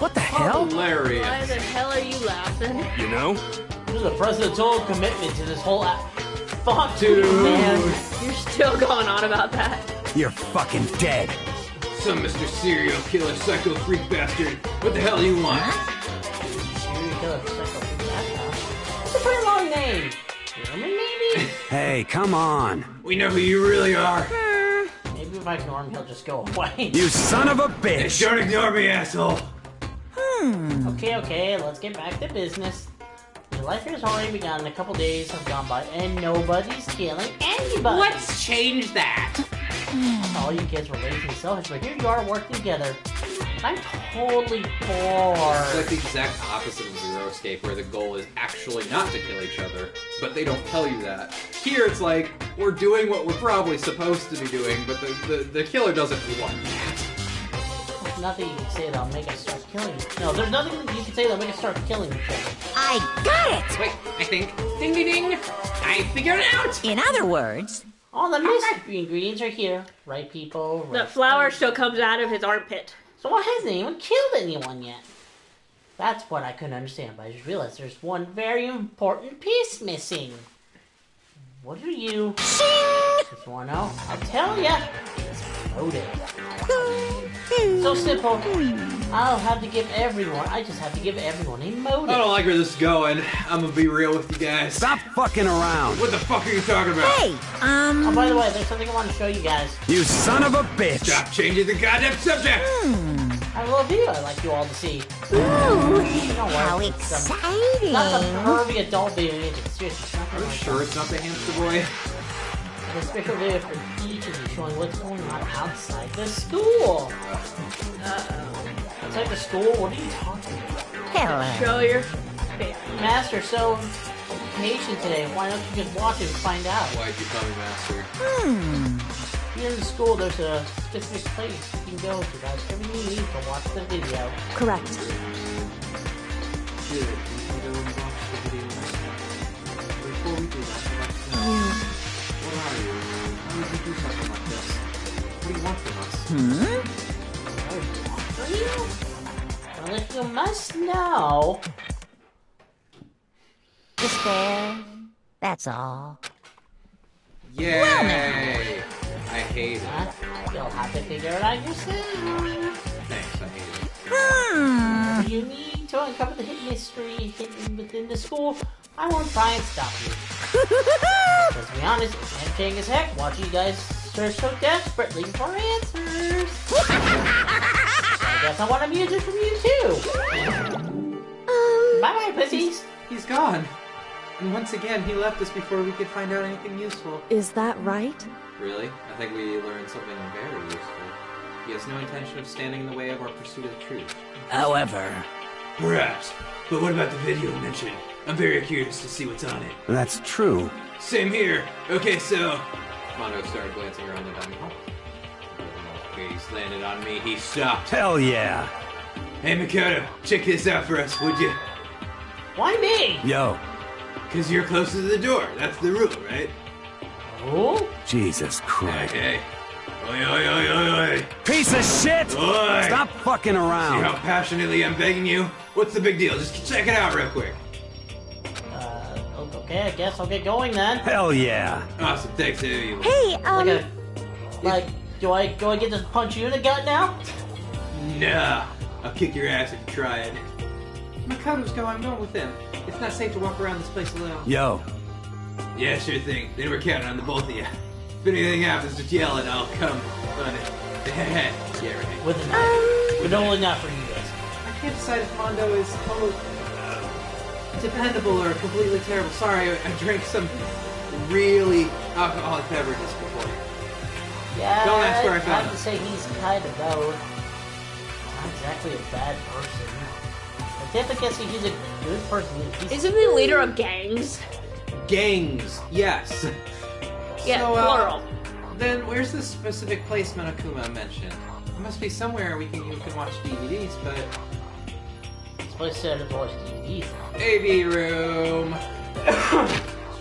What the hell? Hilarious. Why the hell are you laughing? You know? This is a presidential commitment to this whole app. Fuck, dude. Man. You're still going on about that. You're fucking dead. some Mister Serial Killer Psycho Freak Bastard. What the hell do you want? Serial Killer Psycho Freak Bastard? That's a pretty long name. Norman, maybe? Hey, come on. We know who you really are. Maybe if I ignore him, he'll just go away. You son of a bitch. Hey, don't ignore me, asshole. Hmm. Okay, okay, let's get back to business. Your life has already begun, and a couple days have gone by, and nobody's killing anybody. Let's change that. All you kids were lazy and selfish, but here you are working together. I'm totally bored. It's like the exact opposite of Zero Escape, where the goal is actually not to kill each other, but they don't tell you that. Here it's like, we're doing what we're probably supposed to be doing, but the, the, the killer doesn't want that. There's nothing you can say that'll make us start killing. No, there's nothing you can say that'll make us start killing each other. I got it! Wait, I think. Ding ding ding! I figured it out! In other words, all the mystery ingredients are here. Right people, right. The flower still comes out of his armpit. So why hasn't anyone killed anyone yet? That's what I couldn't understand, but I just realized there's one very important piece missing. What are you? Just wanna know? I'll tell ya. It's motive. So simple. I'll have to give everyone, I just have to give everyone a motive. I don't like where this is going. I'm gonna be real with you guys. Stop fucking around. What the fuck are you talking about? Hey, um... Oh, by the way, there's something I want to show you guys. You son of a bitch. Stop changing the goddamn subject. Hmm. I love you. I'd like you all to see. Ooh, how exciting! Not the pervy adult video. Seriously, are you sure it's not the hamster boy? The special video for teachers showing what's going on outside the school. Uh-oh. Outside the school? What are you talking about? Hello. Show your face. Master, so patient today. Why don't you just watch it and find out? Why'd you call me Master? Hmm. Here in the school, there's a specific place you can go to about everything you need to watch the video. Correct. Good. You go and watch the video myself. Before we do that, I'd like to know. What are you? How would you do something like this? What do you want from us? Hmm? What do you want from you? Well, if you must know. Despair. That's all. Yay! Well, now. I hate it. Huh? You'll have to figure it out yourself. Thanks, I hate it. Hmm. You need to uncover the hidden mystery hidden within the school. I won't try and stop you. Let's be honest, it's entertaining as heck watching you guys search so desperately for answers. I guess I want a music from you too. Um, Bye bye, pussies. He's gone. And once again, he left us before we could find out anything useful. Is that right? Really? I think we learned something very useful. He has no intention of standing in the way of our pursuit of the truth. However... Perhaps. But what about the video mentioned? I'm very curious to see what's on it. That's true. Same here. Okay, so... Mondo started glancing around the dining hall. He's landed on me. He stopped. Hell yeah! Hey, Makoto, check this out for us, would you? Why me? Yo. Because you're closer to the door. That's the rule, right? Oh? Jesus Christ. Hey, hey. Oi, oi, oi, oi, piece of shit! Oi. Stop fucking around. See how passionately I'm begging you? What's the big deal? Just check it out real quick. Uh, okay, I guess I'll get going then. Hell yeah. Awesome, thanks, everyone. Hey, um... Like, a, like do I do I get to punch you in the gut now? Nah. I'll kick your ass if you try it. Makoto's going on with them. It's not safe to walk around this place alone. Yo. Yeah, sure thing. They were counting on the both of you. If anything happens, just yell and I'll come on it. Yeah, right. With um, but only not for you guys. I can't decide if Mondo is totally uh, dependable or completely terrible. Sorry, I, I drank some really alcoholic beverages before. Yeah, don't ask where I found I have to say he's kind of both. Not exactly a bad person. I definitely guess he's a good person. He's Isn't he the leader of gangs? Gangs, yes. Yeah, so, uh, plural. Then where's this specific place Monokuma mentioned? It must be somewhere we can you can watch D V Ds, but this place said to watch D V Ds. A V room.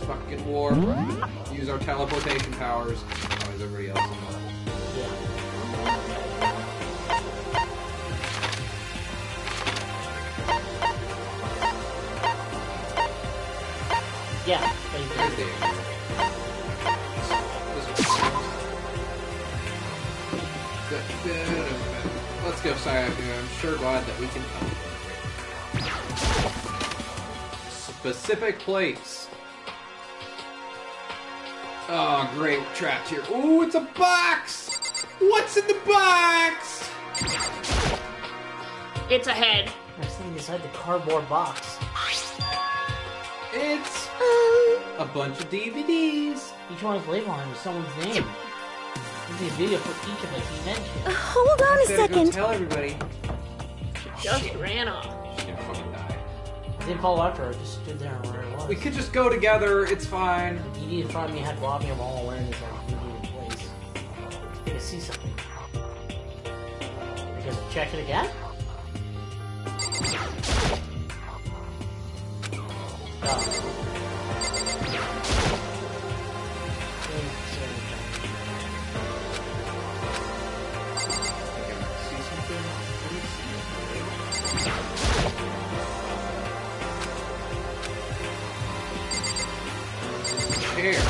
Fucking war. Use our teleportation powers. Oh, is everybody else in the Yeah, thank you. This Let's go, Sayaka. I'm sure glad that we can find it. Specific place. Oh, great. We're trapped here. Ooh, it's a box! What's in the box? It's a head. There's something inside the cardboard box. It's uh, a bunch of D V Ds. Each one is labeled under someone's name. This is a video for each of us you mentioned. Uh, hold on a second. Go tell everybody. She just Shit. ran off. She didn't fucking die. I didn't follow after her. I just stood there and where it was. We could just go together. It's fine. The D V D in front of me had Robbie and all wearing this off D V D in place. I could see something. Because check it again. Chair.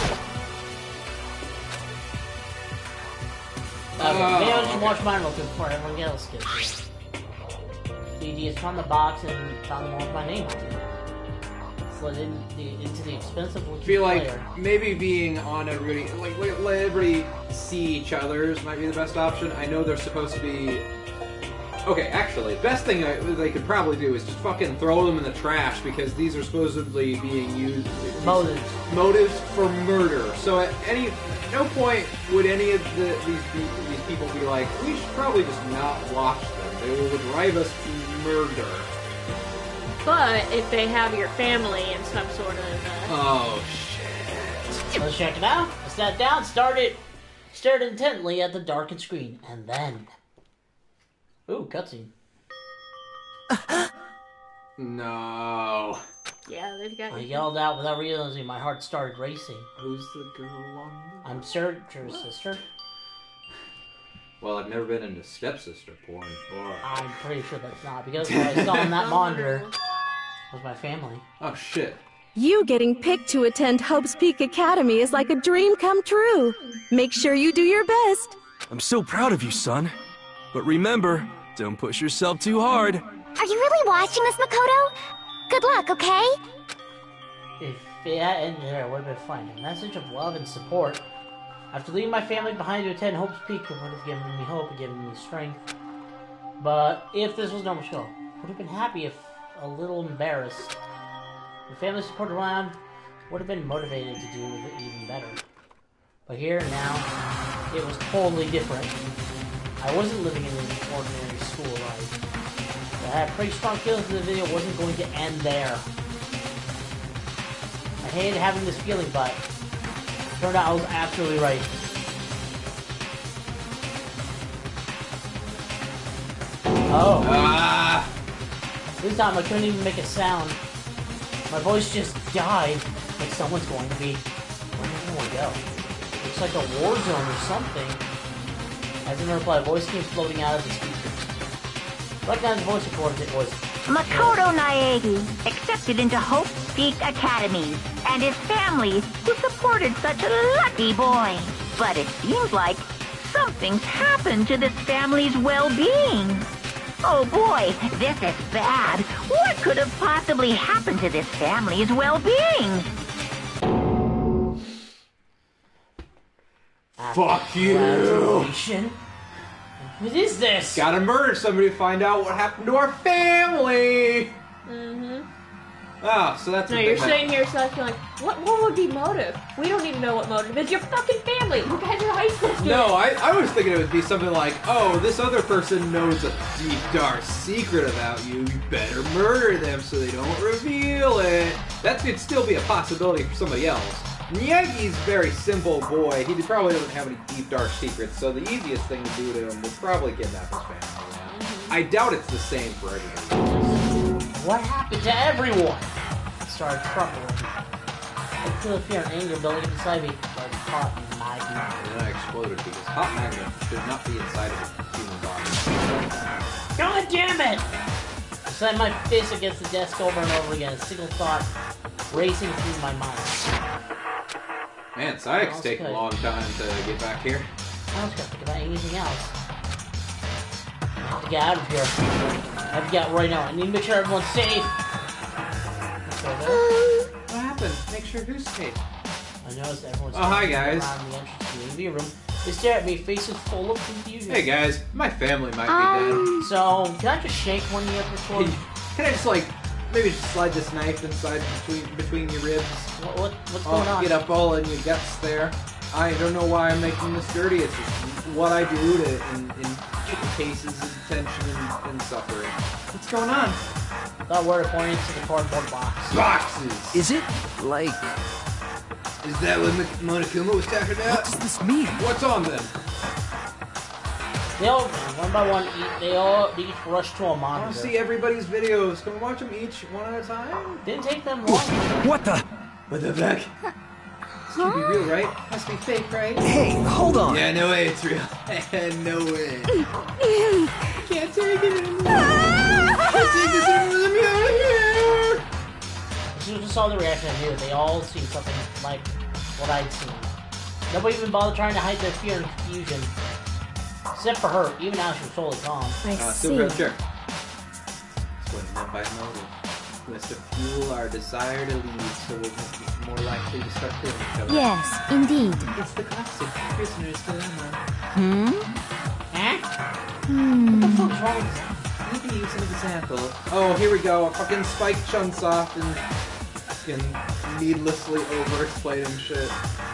Uh, maybe I'll just watch mine real quick before everyone else gets it. D V D is from the box and found them all with my name on it. Slid in into the expensive looking feel like player. Maybe being on a really like let everybody see each other's might be the best option. I know they're supposed to be. Okay, actually, best thing I, they could probably do is just fucking throw them in the trash because these are supposedly being used motives motives for murder. So at any no point would any of the, these these people be like, we should probably just not watch them. They will drive us to murder. But if they have your family in some sort of uh... oh shit! Let's check it out. I sat down, started, stared intently at the darkened screen, and then. Ooh, cutscene. No. Yeah, they've got. I yelled out without realizing my heart started racing. Who's the girl on the... I'm Serge, your sister. Well, I've never been into stepsister porn before. I'm pretty sure that's not because what I saw on that monitor was my family. Oh shit. You getting picked to attend Hope's Peak Academy is like a dream come true. Make sure you do your best. I'm so proud of you, son. But remember, don't push yourself too hard. Are you really watching this, Makoto? Good luck, okay? If it had ended there, it would have been fun. A message of love and support. After leaving my family behind to attend Hope's Peak, it would have given me hope and given me strength. But if this was normal school, I would have been happy if a little embarrassed. The family support around would have been motivated to do it even better. But here, now, it was totally different. I wasn't living in an ordinary school life. I had pretty strong feelings that the video wasn't going to end there. I hated having this feeling, but it turned out I was absolutely right. Oh. Ah. This time I couldn't even make a sound. My voice just died. Like someone's going to be... Where did everyone go? Looks like a war zone or something. As in reply, voice came floating out of the speaker. Recognized voice recorded it was Makoto Naegi, accepted into Hope's Peak Academy, and his family who supported such a lucky boy. But it seems like something's happened to this family's well-being. Oh boy, this is bad. What could have possibly happened to this family's well-being? Fuck you! What is this? Gotta murder somebody to find out what happened to our family! Mm-hmm. Oh, so that's... No, you're sitting here slash like, what, what would be motive? We don't even know what motive is. Your fucking family! You guys are high school students! No, I, I was thinking it would be something like, oh, this other person knows a deep, dark secret about you. You better murder them so they don't reveal it. That could still be a possibility for somebody else. Nyagi's very simple boy. He probably doesn't have any deep, dark secrets, so the easiest thing to do to him would probably kidnap his family. Mm-hmm. I doubt it's the same for everyone. What happened to everyone? I started crumbling. I feel fear and anger building inside me. Like hot magnet. And then I exploded because hot magnet should not be inside of a human body. God damn it! I slammed my fist against the desk over and over again. A single thought racing through my mind. Man, Psych's taking a long time to get back here. I don't care about anything else. to get out of here. I have to get out right now. I need to make sure everyone's safe. Okay, what happened? Make sure who's safe. I noticed everyone's oh, hi guys. Around the entrance to the movie room. They stare at me, faces full of confusion. Hey guys, my family might um, be dead. So, can I just shake one of you up before? Can, can I just like, maybe just slide this knife inside between, between your ribs? What, what, what's going I'll on? Get up all in your guts there. I don't know why I'm making this dirty. It's just what I do to in, in cases of tension and, and suffering. What's going on? That word points to the cardboard box. Boxes! Is it like... Is that what Monokuma was talking about? What does this mean? What's on them? They all, one by one, eat, they all they each rush to a monitor. I want to see everybody's videos. Can we watch them each one at a time? Didn't take them long. What the? What the heck? This can't be real, right? It has to be fake, right? Hey, hold on. Yeah, no way it's real. No way. Can't take it anymore. Can't take this anymore. Let me out of here. You just saw the reaction I knew. They all seen something like what I'd seen. Nobody even bothered trying to hide their fear and confusion. Except for her. Even now she was totally calm. I uh, see. Super sure. It's what it meant by motive. It was to fuel our desire to lead so we would be more likely to start killing each other. Yes, indeed. It's the classic prisoner's dilemma. Hmm? Huh? Hmm. What the fuck's wrong with that? Let me use an example. Oh, here we go. A fucking spike chunks off and fucking needlessly over-explaining shit.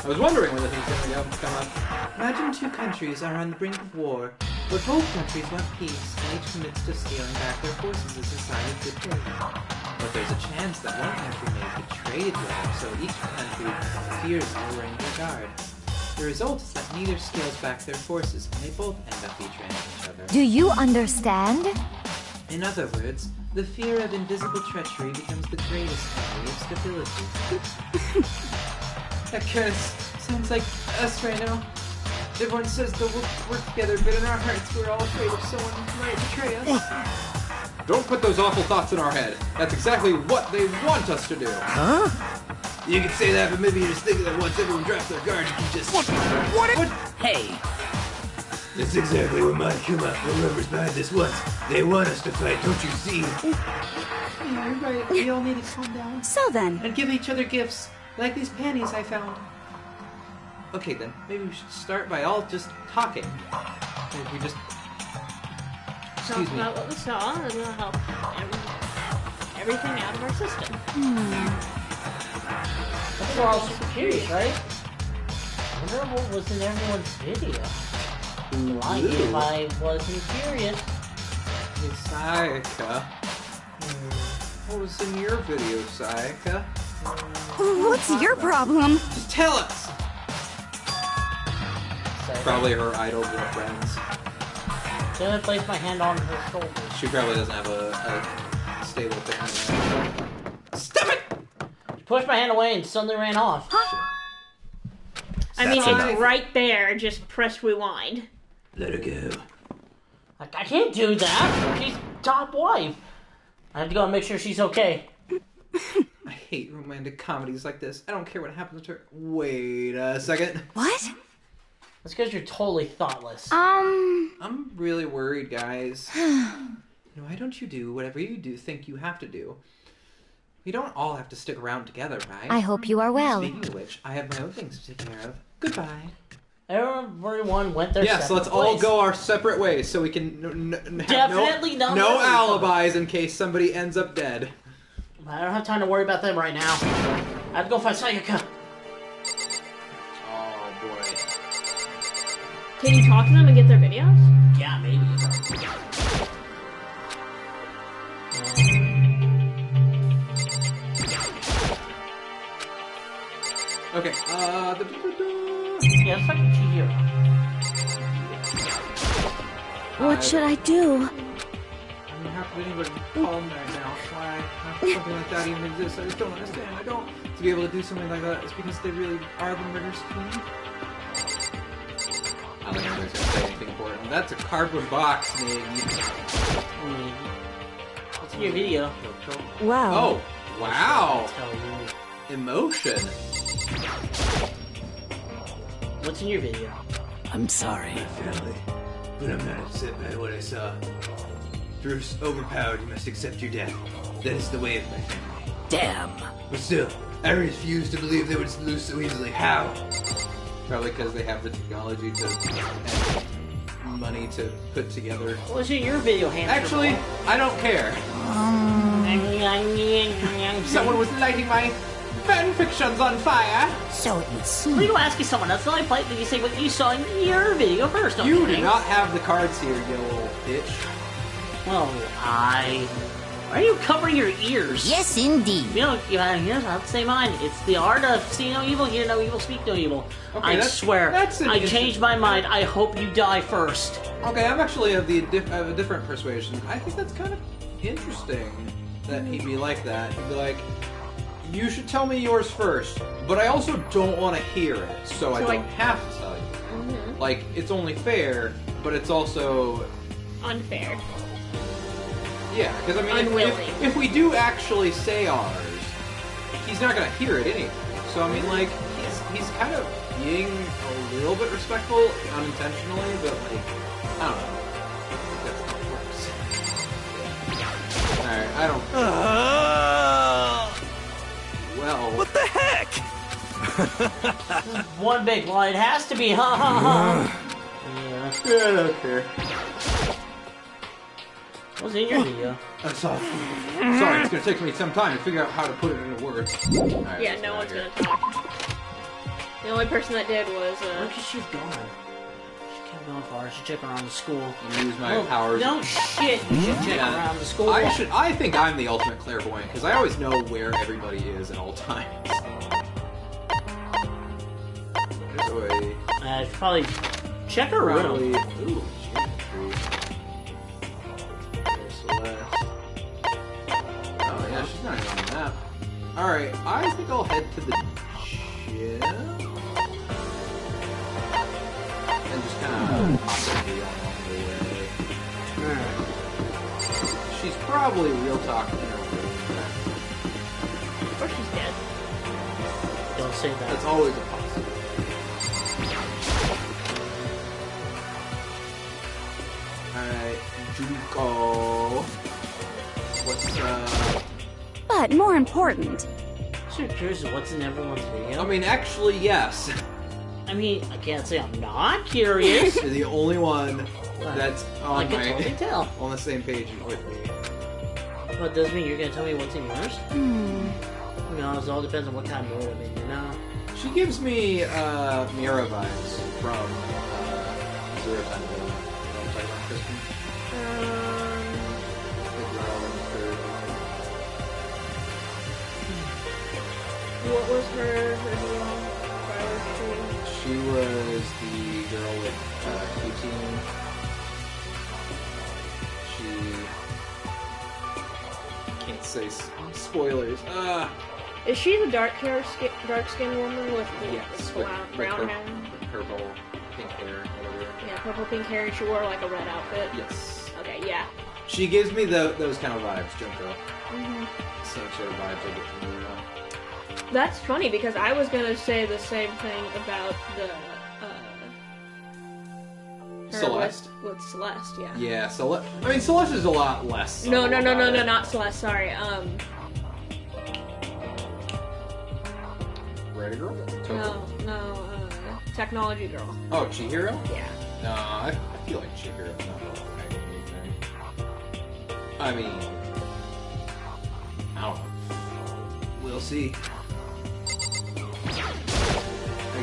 I was wondering whether he was going to go and come up. Imagine two countries are on the brink of war, but both countries want peace, and each commits to stealing back their forces as a sign of good faith. But there's a chance that one country may betray the other, so each country fears lowering their guard. The result is that neither steals back their forces, and they both end up betraying each other. Do you understand? In other words, the fear of invisible treachery becomes the greatest enemy of stability. That kind of sounds like us right now. Everyone says that we'll work together, but in our hearts we're all afraid of someone who might betray us. Don't put those awful thoughts in our head. That's exactly what they want us to do. Huh? You can say that, but maybe you're just thinking that once everyone drops their guard, you can just... What? What? what? Hey! That's exactly what Monokuma and whoever's behind this wants. They want us to fight, don't you see? Yeah, you're right. We all need to calm down. So then... And give each other gifts, like these panties I found. Okay then, maybe we should start by all just talking. Maybe we just... Excuse me. Talk about what we saw, and it'll help every... everything out of our system. Hmm... That's why I was super curious, right? I wonder what was in everyone's video. Why if I wasn't curious? It's Sayaka. Hmm. What was in your video, Sayaka? What's your problem? Just tell us! Sayaka. Probably her idol girlfriends. She only placed my hand on her shoulder. She probably doesn't have a, a stable thing. Stop it! Pushed my hand away and suddenly ran off. Huh? I mean, it's right there. Just press rewind. Let her go. Like, I can't do that. She's top wife. I have to go and make sure she's okay. I hate romantic comedies like this. I don't care what happens to her. Wait a second. What? That's because you're totally thoughtless. Um. I'm really worried, guys. Why don't you do whatever you do think you have to do? We don't all have to stick around together, right? I hope you are well. Speaking of which, I have my own things to take care of. Goodbye. Everyone went their yes, separate ways. Yes, let's all ways. go our separate ways so we can n n Definitely no, not no alibis in case somebody ends up dead. I don't have time to worry about them right now. I have to go find Sayaka. Oh, boy. Can you talk to them and get their videos? Yeah, maybe. Um... Okay, uh, the... Yeah, it's like Chihiro. What uh, should I do? I mean, how could anybody call me right now? Why how something like that even exists? I just don't understand. I don't... To be able to do something like that is because they really are the murderers to me. I don't know if there's going to say anything for it. That's a cardboard box, maybe. Mm. What's in your video? Wow. Oh, wow. Emotion. What's in your video? I'm sorry. My family. When I'm not upset by what I saw, Drew's overpowered, you must accept your death. That is the way of my family. Damn! But still, I refuse to believe they would lose so easily. How? Probably because they have the technology to... money to put together. Well, is it your video hand? Actually, I don't care. Um, someone was lighting my fan fictions on fire. So it would seem. Well, you don't ask you someone else. The only place that you say what you saw in your video first. Don't you, you do think? Not have the cards here, you little bitch. Well, I. Why are you covering your ears? Yes, indeed. You know, you have ears. I have to say mine. It's the art of see no evil, hear no evil, speak no evil. Okay, I that's, swear, that's I changed my mind. I hope you die first. Okay, I'm actually of the I have a different persuasion. I think that's kind of interesting that he'd be like that. He'd be like, "You should tell me yours first, but I also don't want to hear it, so, so I don't I... have to tell you." Mm-hmm. Like, it's only fair, but it's also unfair. Yeah, because I mean, if, if, if we do actually say ours, he's not gonna hear it anyway. So I mean, like, he's he's kind of being a little bit respectful unintentionally, but like, I don't know. That's how it works. All right, I don't. Uh, well. What the heck? One big one. It has to be. Ha ha ha. Yeah. I don't care. What's in your video? I saw. Sorry, it's gonna take me some time to figure out how to put it into words. Right, yeah, no one's here. Gonna talk. The only person that did was. Uh... Where could she have gone? She kept going far. She checked around the school. You use my oh, powers. No shit. You should check yeah. around the school. I should. I think I'm the ultimate clairvoyant because I always know where everybody is at all times. There's a. Uh, probably check her room. Ooh. She's not even on the map. Alright, I think I'll head to the gym. And just kind of possibly on the way. Alright. She's probably real talking in her room. Or she's dead. Don't say that. That's always a possibility. Alright, Junko. What's up? But more important. I'm sure curious what's in everyone's video. I mean, actually, yes. I mean, I can't say I'm not curious. You're the only one that's on, I my, totally tell. on the same page with me. Well, it does mean you're going to tell me what's in yours? Hmm. You know, it all depends on what time you're in, you know? She gives me uh, Mira vibes from uh, Zero Time. You know what I'm talking about, Kristen? Um... What was her, her name prior to? She was the girl with uh, Q-Team. She... can't say spoilers. Uh, Is she the dark-haired, dark-skinned woman with the yes, brown, like, brown like hair? Purple, pink hair, whatever. Yeah, purple, pink hair, and she wore like a red outfit. Yes. Okay, yeah. She gives me the, those kind of vibes, Junko. Mm-hmm. Same sort of vibes I get from her. That's funny because I was gonna say the same thing about the uh, Celeste. With, with Celeste, yeah. Yeah, Celeste. I mean, Celeste is a lot less. No, no, no, no, no, not Celeste. Sorry. Um. Ready girl? No, no. Uh, technology girl. Oh, Chihiro? Yeah. No, I, I feel like Chihiro. I mean, I don't know. We'll see.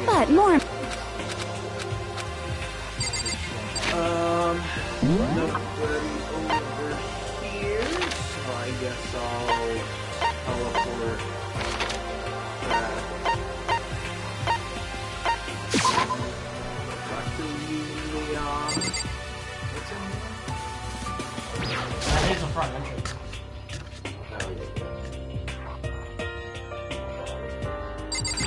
But more. Um, nobody's over here, so I guess I'll teleport back. Talk to you, Leon. What's in here? That is a front entrance. Oh, yeah.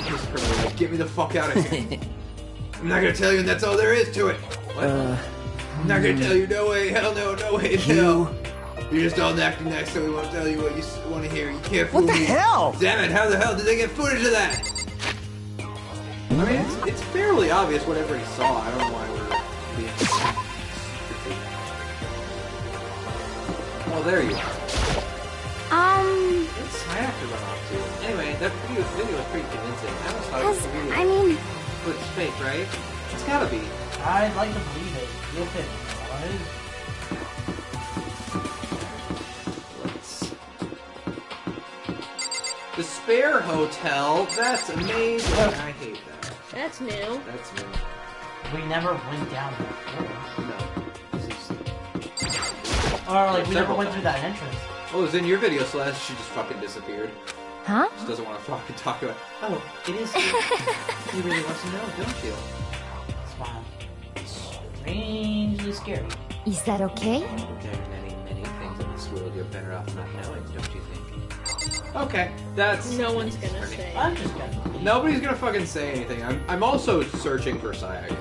This criminal, like, get me the fuck out of here. I'm not gonna tell you, and that's all there is to it. What? Uh, I'm not gonna tell you. No way. Hell no. No way. You... No. You're just all acting nice, so we won't tell you what you want to hear. You can't fool me. What the hell? Damn it! How the hell did they get footage of that? I mean, it's, it's fairly obvious whatever he saw. I don't know why we're being Oh, there you are. Um... It's I have to run off to. Anyway, that video, video was pretty convincing. I was like, Cause, video. I mean... But it's fake, right? It's gotta be. I'd like to believe it. If it was... The Spare Hotel? That's amazing. I hate that. That's new. That's new. We never went down before. No. Is... Or, like, we never went times. through that entrance. Well, it was in your video, Celeste. She just fucking disappeared. Huh? She doesn't want to fucking talk about it. Oh, it is new. You really want to know, don't you? It's fine. It's strangely scary. Is that okay? There are many, many things in this world you're better off not knowing, don't you think? Okay, that's... No one's gonna say. I'm just gonna... Nobody's gonna fucking say anything. I'm, I'm also searching for Sayaka.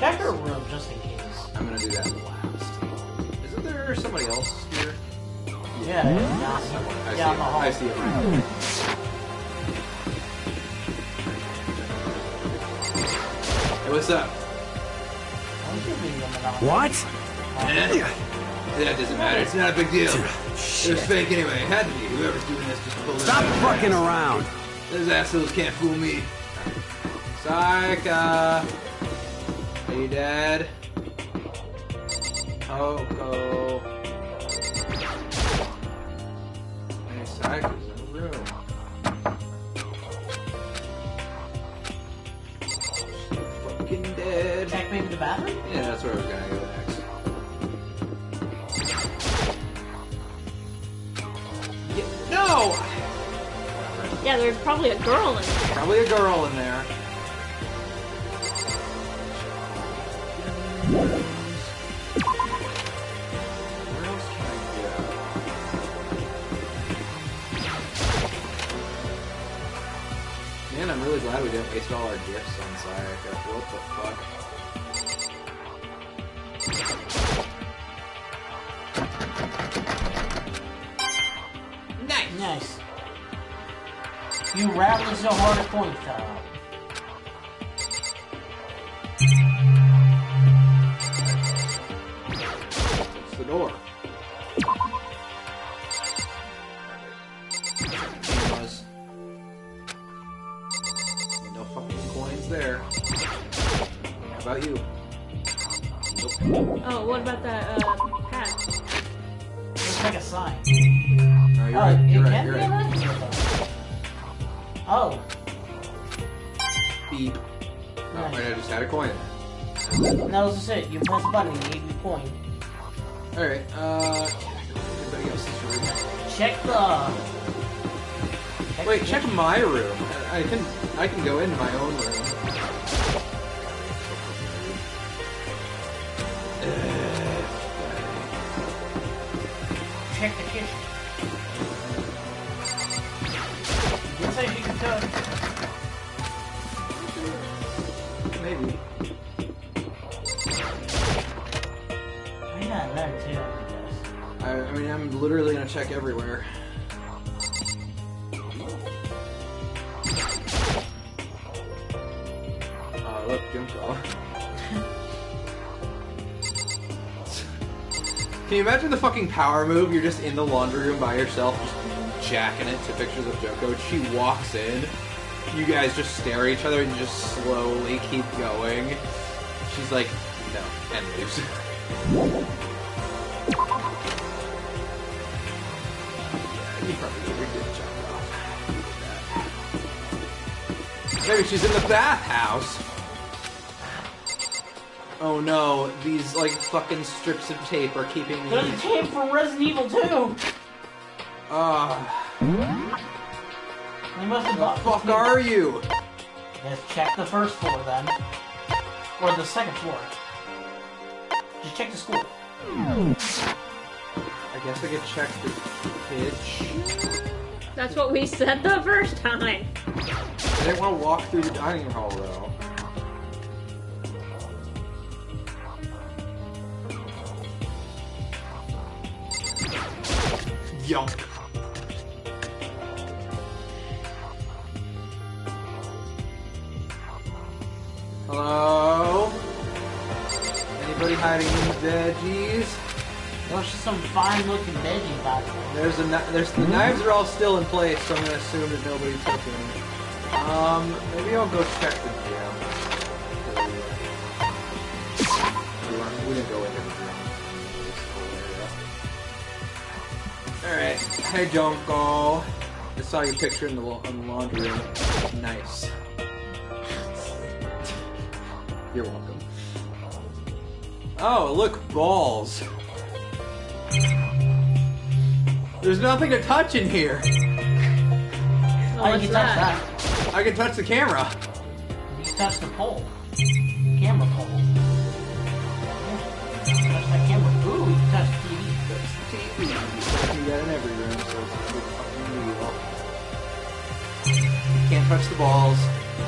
Check her room, just in case. I'm gonna do that last. Isn't there somebody else here? Yeah, there's not someone. I see it. I see it right now. Hey, what's up? What? That doesn't matter. It's not a big deal. Shit. It was fake anyway. It had to be. Whoever's doing this just pulled it out. Stop fucking around. Those assholes can't fool me. Sayaka. Are you dead? Toko. Hey, Sayaka's in the room. She's fucking dead. Check me to the bathroom? Yeah, that's where I was gonna go next. No! Yeah, there's probably a girl in there. Probably a girl in there. Where else can I go? Man, I'm really glad we didn't waste all our gifts on Sayaka. What the fuck? Nice. You rattled so hard a coin fell. It's the door. No fucking coins there. How about you? Nope. Oh, what about that uh, hat? Looks like a sign. No, you're oh, right, you're right, you're right. Oh. Beep. Oh, nice. Wait, I just had a coin. That was just it. You press the button and you gave me a coin. Alright, uh... Everybody else's room. Check the... Check Wait, the check room. my room. I can, I can go into my own room. Check the kitchen. Maybe. I got there too, I guess. I, I mean, I'm literally gonna check everywhere. Oh, look, Junko. Can you imagine the fucking power move? You're just in the laundry room by yourself, jacking it to pictures of Junko. She walks in. You guys just stare at each other and just slowly keep going. She's like, no, and leaves. Yeah, you probably did your good job off. Maybe she's in the bathhouse. Oh no, these like fucking strips of tape are keeping me. There's tape from Resident Evil two! Ah. Uh, Where the fuck are you? Let's check the first floor then. Or the second floor. Just check the school. I guess I could check the pitch. That's what we said the first time. I didn't want to walk through the dining hall though. Yo. Hello? Anybody hiding in the veggies? There's some fine-looking baby back there. There's a there's the mm -hmm. knives are all still in place, so I'm gonna assume that nobody took them. Um, maybe I'll go check the jail. We didn't go in there. All right. Hey, Junko. I saw your picture in the, in the laundry room. Nice. You're welcome. Oh, look, balls. There's nothing to touch in here. Oh, I can touch that. that. I can touch the camera. You can touch the pole. The camera pole. Yeah. You can touch that camera. Ooh, you can touch the T V. You can touch the T V. You got in every room, so it's a big fucking deal. You can't touch the balls.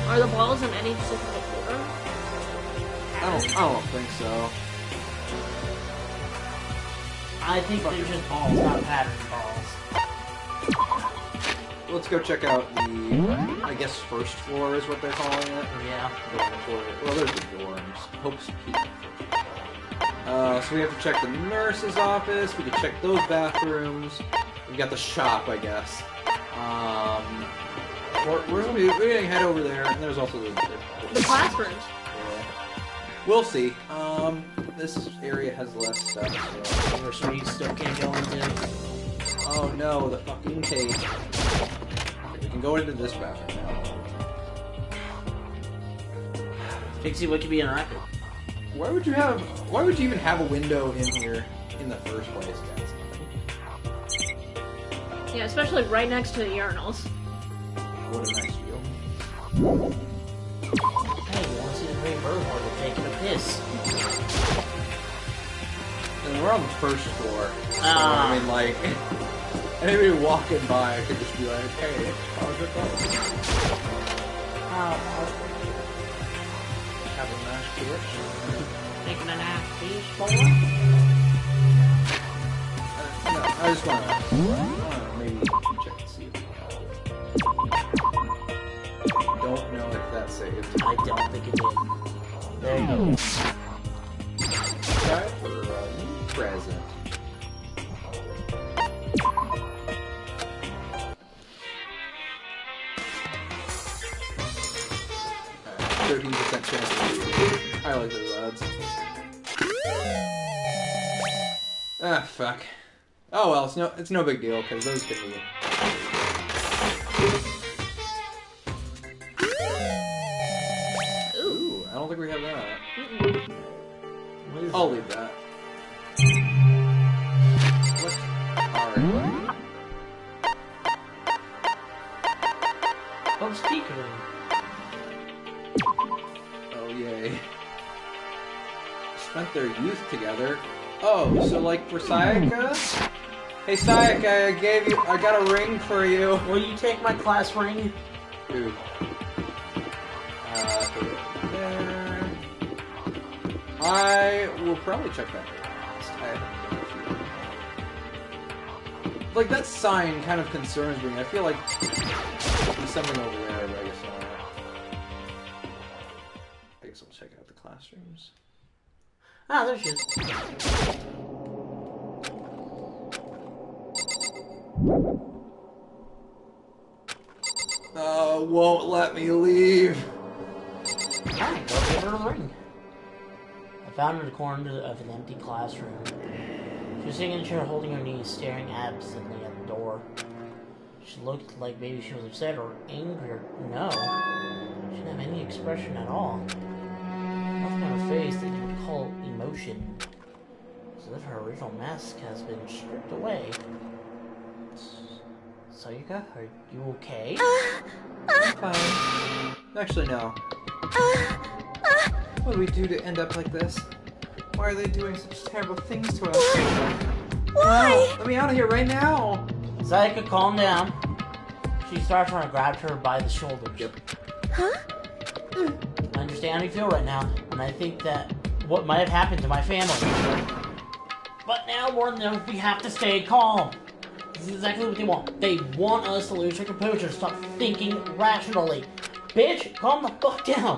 Are the balls in any specific order? I don't, I don't think so. I think Fuck. they're just balls, not patterned balls. Let's go check out the, I guess, first floor is what they're calling it. Yeah. Well, there's the dorms. Hope's Peak. Uh, so we have to check the nurse's office. We can check those bathrooms. We got the shop, I guess. Um, we're, we're, we're going to head over there, and there's also the... The, the classrooms. We'll see. Um, this area has less stuff, so... Nursery still can't go into. Oh no, the fucking cave. We can go into this bathroom now. Pixie, what could be in our record? Why would you have... Why would you even have a window in here in the first place, guys? Yeah, especially right next to the urinals. What a nice view. Hey, once in a great bird, or they're taking a piss. And we're on the first floor. So uh, I mean, like, anybody walking by could just be like, hey, how's it going? Oh, uh, having a nice bitch. Taking a nice bitch, boy? Uh, no, I just want to, uh, maybe check and see if we have. Don't know if that saved. I don't think it did. There you go. Try for a new present. thirteen percent chance to I like those odds. Ah, fuck. Oh well, it's no, it's no big deal, because those could be... Ooh, I don't think we have that. I'll leave that. What? Alright. Oh, speaker. Oh, yay. Spent their youth together. Oh, so like for Sayaka? Hey, Sayaka, I gave you- I got a ring for you. Will you take my class ring? Dude. Uh, there. I will probably check that out. Like, that sign kind of concerns me. I feel like there's something over there, but I guess not. I guess I'll check out the classrooms. Ah, there she is. Oh, won't let me leave. Hi, go give her the ring. Found her in the corner of an empty classroom. She was sitting in a chair holding her knees, staring absently at the door. She looked like maybe she was upset or angry or no. She didn't have any expression at all. Nothing on her face that you would call emotion. As if her original mask has been stripped away. Sayaka, are you okay? I'm fine. Actually, no. What do we do to end up like this? Why are they doing such terrible things to us? Why? No, let me out of here right now! Sayaka, calm down. She started trying to grab her by the shoulders. Yep. Huh? I understand how you feel right now, and I think that what might have happened to my family. But now more than ever, we have to stay calm. This is exactly what they want. They want us to lose our composure, stop thinking rationally. Bitch, calm the fuck down.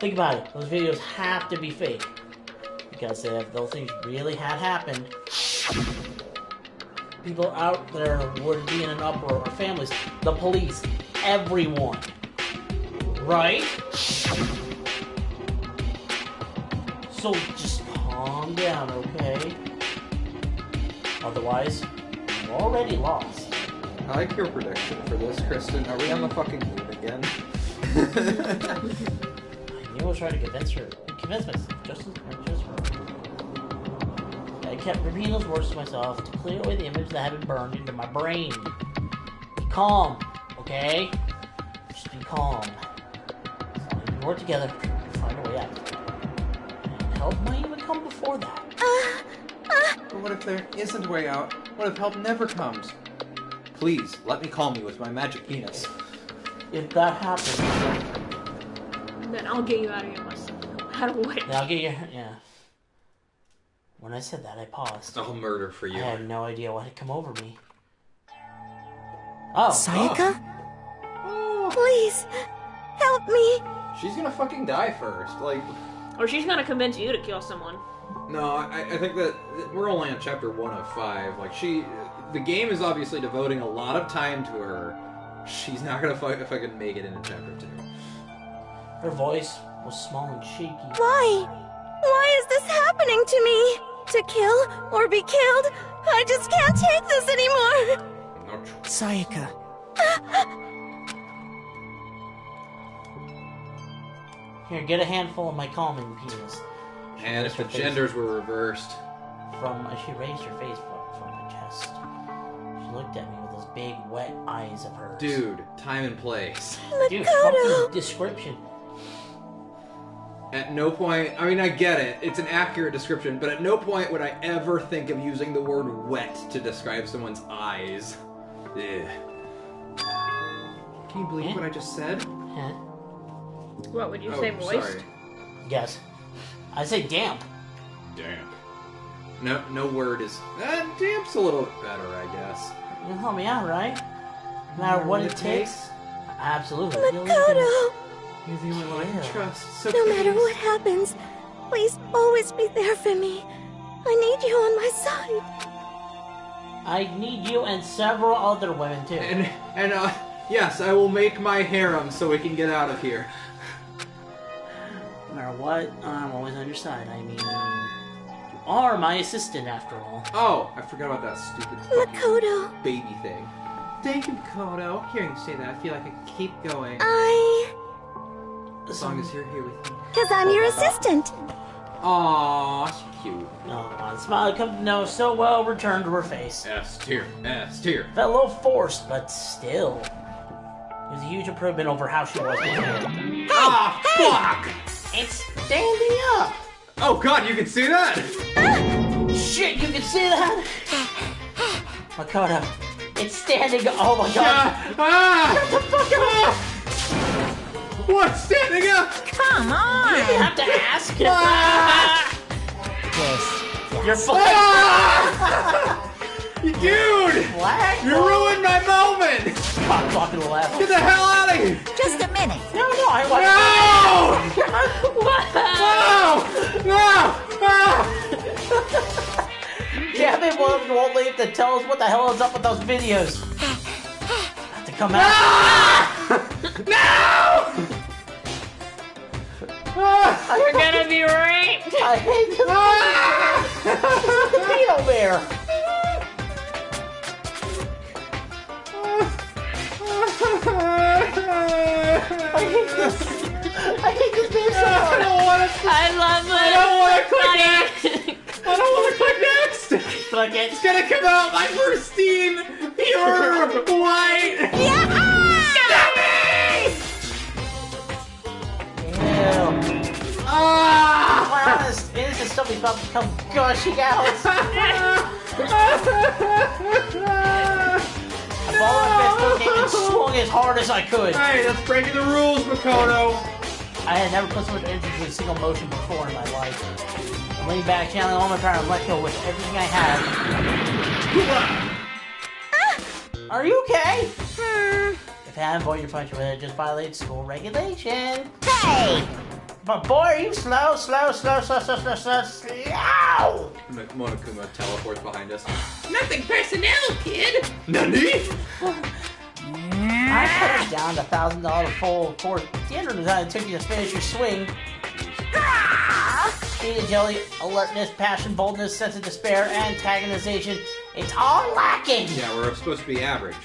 Think about it, those videos have to be fake. Because if those things really had happened, People out there would be in an uproar, or families, the police, everyone. Right? So just calm down, okay? Otherwise, you're already lost. I like your prediction for this, Kristen. Are we on the fucking moon again? I knew I was trying to convince her. Convince myself. Just as just I kept repeating those words to myself to clear away the image that had been burned into my brain. Be calm, okay? Just be calm. So we work together and find a way out. Help might even come before that. Uh, uh. But what if there isn't a way out? What if help never comes? Please, let me calm you with my magic penis. If that happens... Then I'll get you out of here myself. Out of way. Then I'll get you... Yeah. When I said that, I paused. I'll murder for you. I had no idea what had come over me. Oh. Sayaka? Oh. Please, help me. She's gonna fucking die first. Like... Or she's gonna convince you to kill someone. No, I, I think that we're only on chapter one of five. Like, she... The game is obviously devoting a lot of time to her. She's not gonna fuck if I can make it into chapter two. Her voice was small and shaky. Why? Why is this happening to me? To kill or be killed? I just can't take this anymore. No tr- Sayaka. Here, get a handful of my calming penis. She and if the genders were reversed... From, uh, she raised her face from, from my chest. She looked at me with those big, wet eyes of hers. Dude, time and place. Makoto. Dude, fucking description. At no point... I mean, I get it. It's an accurate description, but at no point would I ever think of using the word wet to describe someone's eyes. Ugh. Can you believe eh? what I just said? Huh? What would you oh, say, moist? Sorry. Yes, I say damp. Damp. No, no word is. Uh, damp's a little bit better, I guess. You'll help me out, right? No matter what it takes. takes. Absolutely. Makoto. You're the only one I can trust. So no please. matter what happens, please always be there for me. I need you on my side. I need you and several other women too. And and uh, yes, I will make my harem so we can get out of here. No matter what, I'm always on your side. I mean, you are my assistant after all. Oh, I forgot about that stupid Makoto baby thing. Thank you, Makoto. Hearing you say that, I feel like I can keep going. I. As long as you're here with me. Because I'm oh, your assistant. Aww, she's cute. Aww, the smile come no so well returned to her face. S tier, S tier. Felt a little forced, but still. It was a huge improvement over how she was before. Hey, ah, hey. Fuck! It's standing up! Oh god, you can see that! Ah! Shit, you can see that! Makoto, it's standing up! Oh my god! Uh, ah! Shut the fuck up! Uh, what's standing up? Come on! You have to ask him! Ah! Yes, yes. You're flat! Ah! Dude! What? You ruined my moment! Stop fucking laughing. Get the hell out of here! Just a minute. No, no, I want to. No! What? No! No! No! Damn it, William won't leave to tell us what the hell is up with those videos. I have to come out. No! No! You're gonna be raped! I hate this. There's a video there. I hate this. I hate this game so much. I don't want to. I love it. I don't want to click next. I don't want to click next. Fuck it. It's gonna come out my pristine, pure white. Yeah! Stop it! Ew. Ah! To be honest, innocent stuff is about to come gushing out. No! I came and swung as hard as I could. Alright, that's breaking the rules, Makoto. I had never put so much energy into a single motion before in my life. I leaned back, channeling all my power and let go with everything I had. Ah! Are you okay? Hmm. If I haven't bought your punch with it, just violates school regulation. Hey! But boy, you slow, slow, slow, slow, slow, slow, slow, slow! Monokuma teleports behind us. Nothing personnel, kid! Nani? I put it down to one thousand dollars full for dinner design. It took you to finish your swing. Speed, agility, alertness, passion, boldness, sense of despair, antagonization. It's all lacking! Yeah, we're supposed to be average.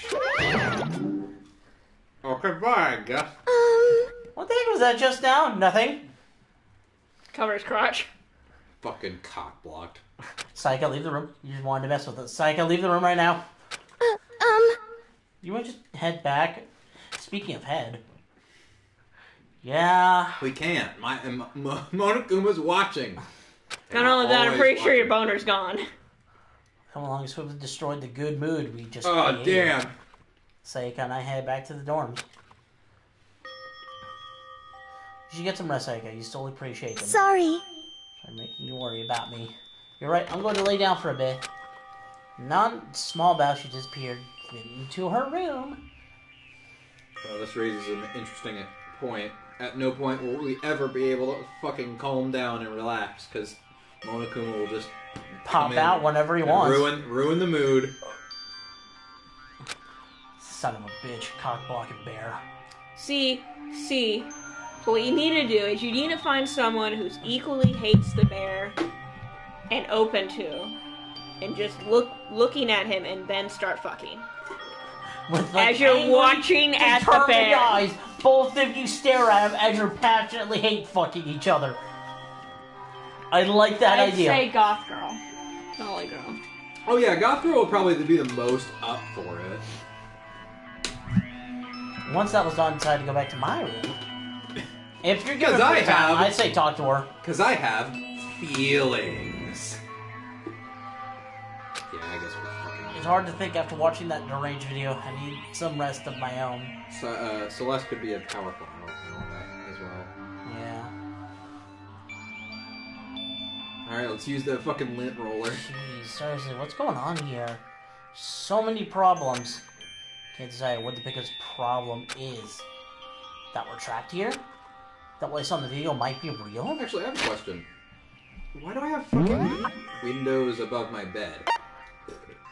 Oh, goodbye, I guess. Um... What the heck was that just now? Nothing. Covers crotch. Fucking cock blocked. Sayaka, leave the room. You just wanted to mess with it. Sayaka, leave the room right now. Uh, um. You want to just head back? Speaking of head. Yeah. We can't. My, my, my Monokuma's watching. Not only that, I'm pretty watching. Sure your boner's gone. Come along, it's supposed to destroy the good mood we just. Oh created. Damn. Sayaka and I head back to the dorms. You should get some rest, Sayaka. You still appreciate them. Sorry. I'm making you worry about me. You're right. I'm going to lay down for a bit. Non-small bow, she disappeared into her room. Well, this raises an interesting point. At no point will we ever be able to fucking calm down and relax, because Monokuma will just pop out whenever he wants. Ruin, ruin the mood. Son of a bitch, cock-blocking bear. See, see. But what you need to do is you need to find someone who's equally hates the bear and open to, and just look looking at him and then start fucking. With like as you're watching at the bear. Eyes, both of you stare at him as you passionately hate fucking each other. I like that I'd idea. I'd say goth girl. Golly girl. Oh yeah, goth girl will probably be the most up for it. Once that was done, I decided to go back to my room. If you're gonna I have, time, I'd say talk to her. Because I have feelings. Yeah, I guess we're fucking... It's hard to think after watching that deranged video. I need some rest of my own. So, uh, Celeste could be a powerful help and all that as well. Yeah. Alright, let's use the fucking lint roller. Jeez, seriously, what's going on here? So many problems. Can't decide what the biggest problem is. That we're trapped here? That what I saw in the video might be real? Actually, I have a question. Why do I have fucking windows above my bed?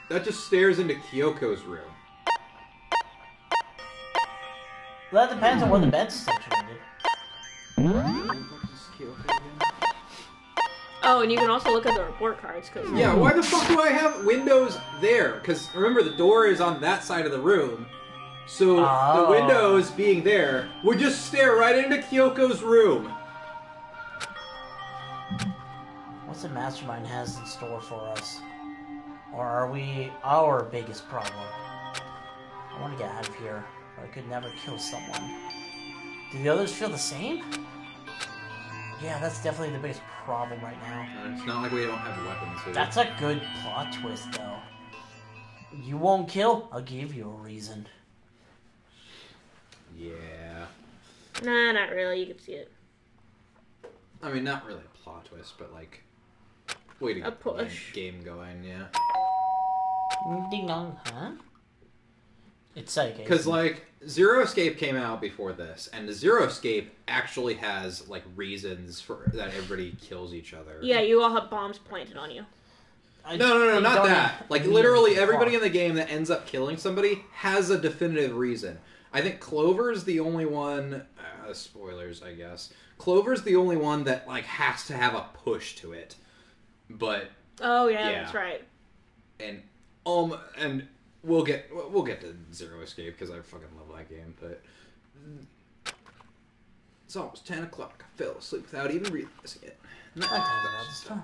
That just stares into Kyoko's room. Well, that depends on where the bed's situated. Oh, and you can also look at the report cards. Cause yeah, why the fuck do I have windows there? Because remember, the door is on that side of the room. So, oh. The windows being there would just stare right into Kyoko's room. What's the mastermind has in store for us? Or are we our biggest problem? I want to get out of here, but I could never kill someone. Do the others feel the same? Yeah, that's definitely the biggest problem right now. It's not like we don't have weapons here. That's a good plot twist, though. You won't kill? I'll give you a reason. Yeah. Nah, not really. You can see it. I mean, not really a plot twist, but like... Way to a get push. The game going, yeah. Ding dong, huh? It's like... Because, like, Zero Escape came out before this, and Zero Escape actually has, like, reasons for that everybody kills each other. Yeah, you all have bombs planted on you. I, no, no, no, not that. Like, literally everybody in the game that ends up killing somebody has a definitive reason. I think Clover's the only one... Uh, spoilers, I guess. Clover's the only one that, like, has to have a push to it. But... Oh, yeah, yeah. That's right. And um, and we'll get we'll get to Zero Escape, because I fucking love that game, but... It's almost ten o'clock. I fell asleep without even realizing it. Not I about this time.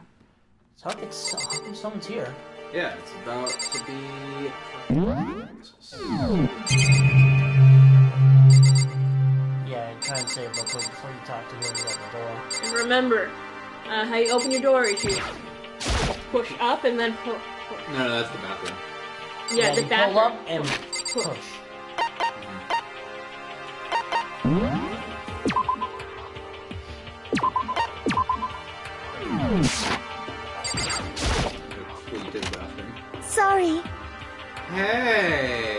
So I think someone's here. Yeah, it's about to be... Yeah, I try and say it before, before you talk to him about the door. And remember, uh, how you open your door is you push up and then push. push. No, no, that's the bathroom. Yeah, yeah the you bathroom. Pull up and push. push. Mm-hmm. Sorry. Hey.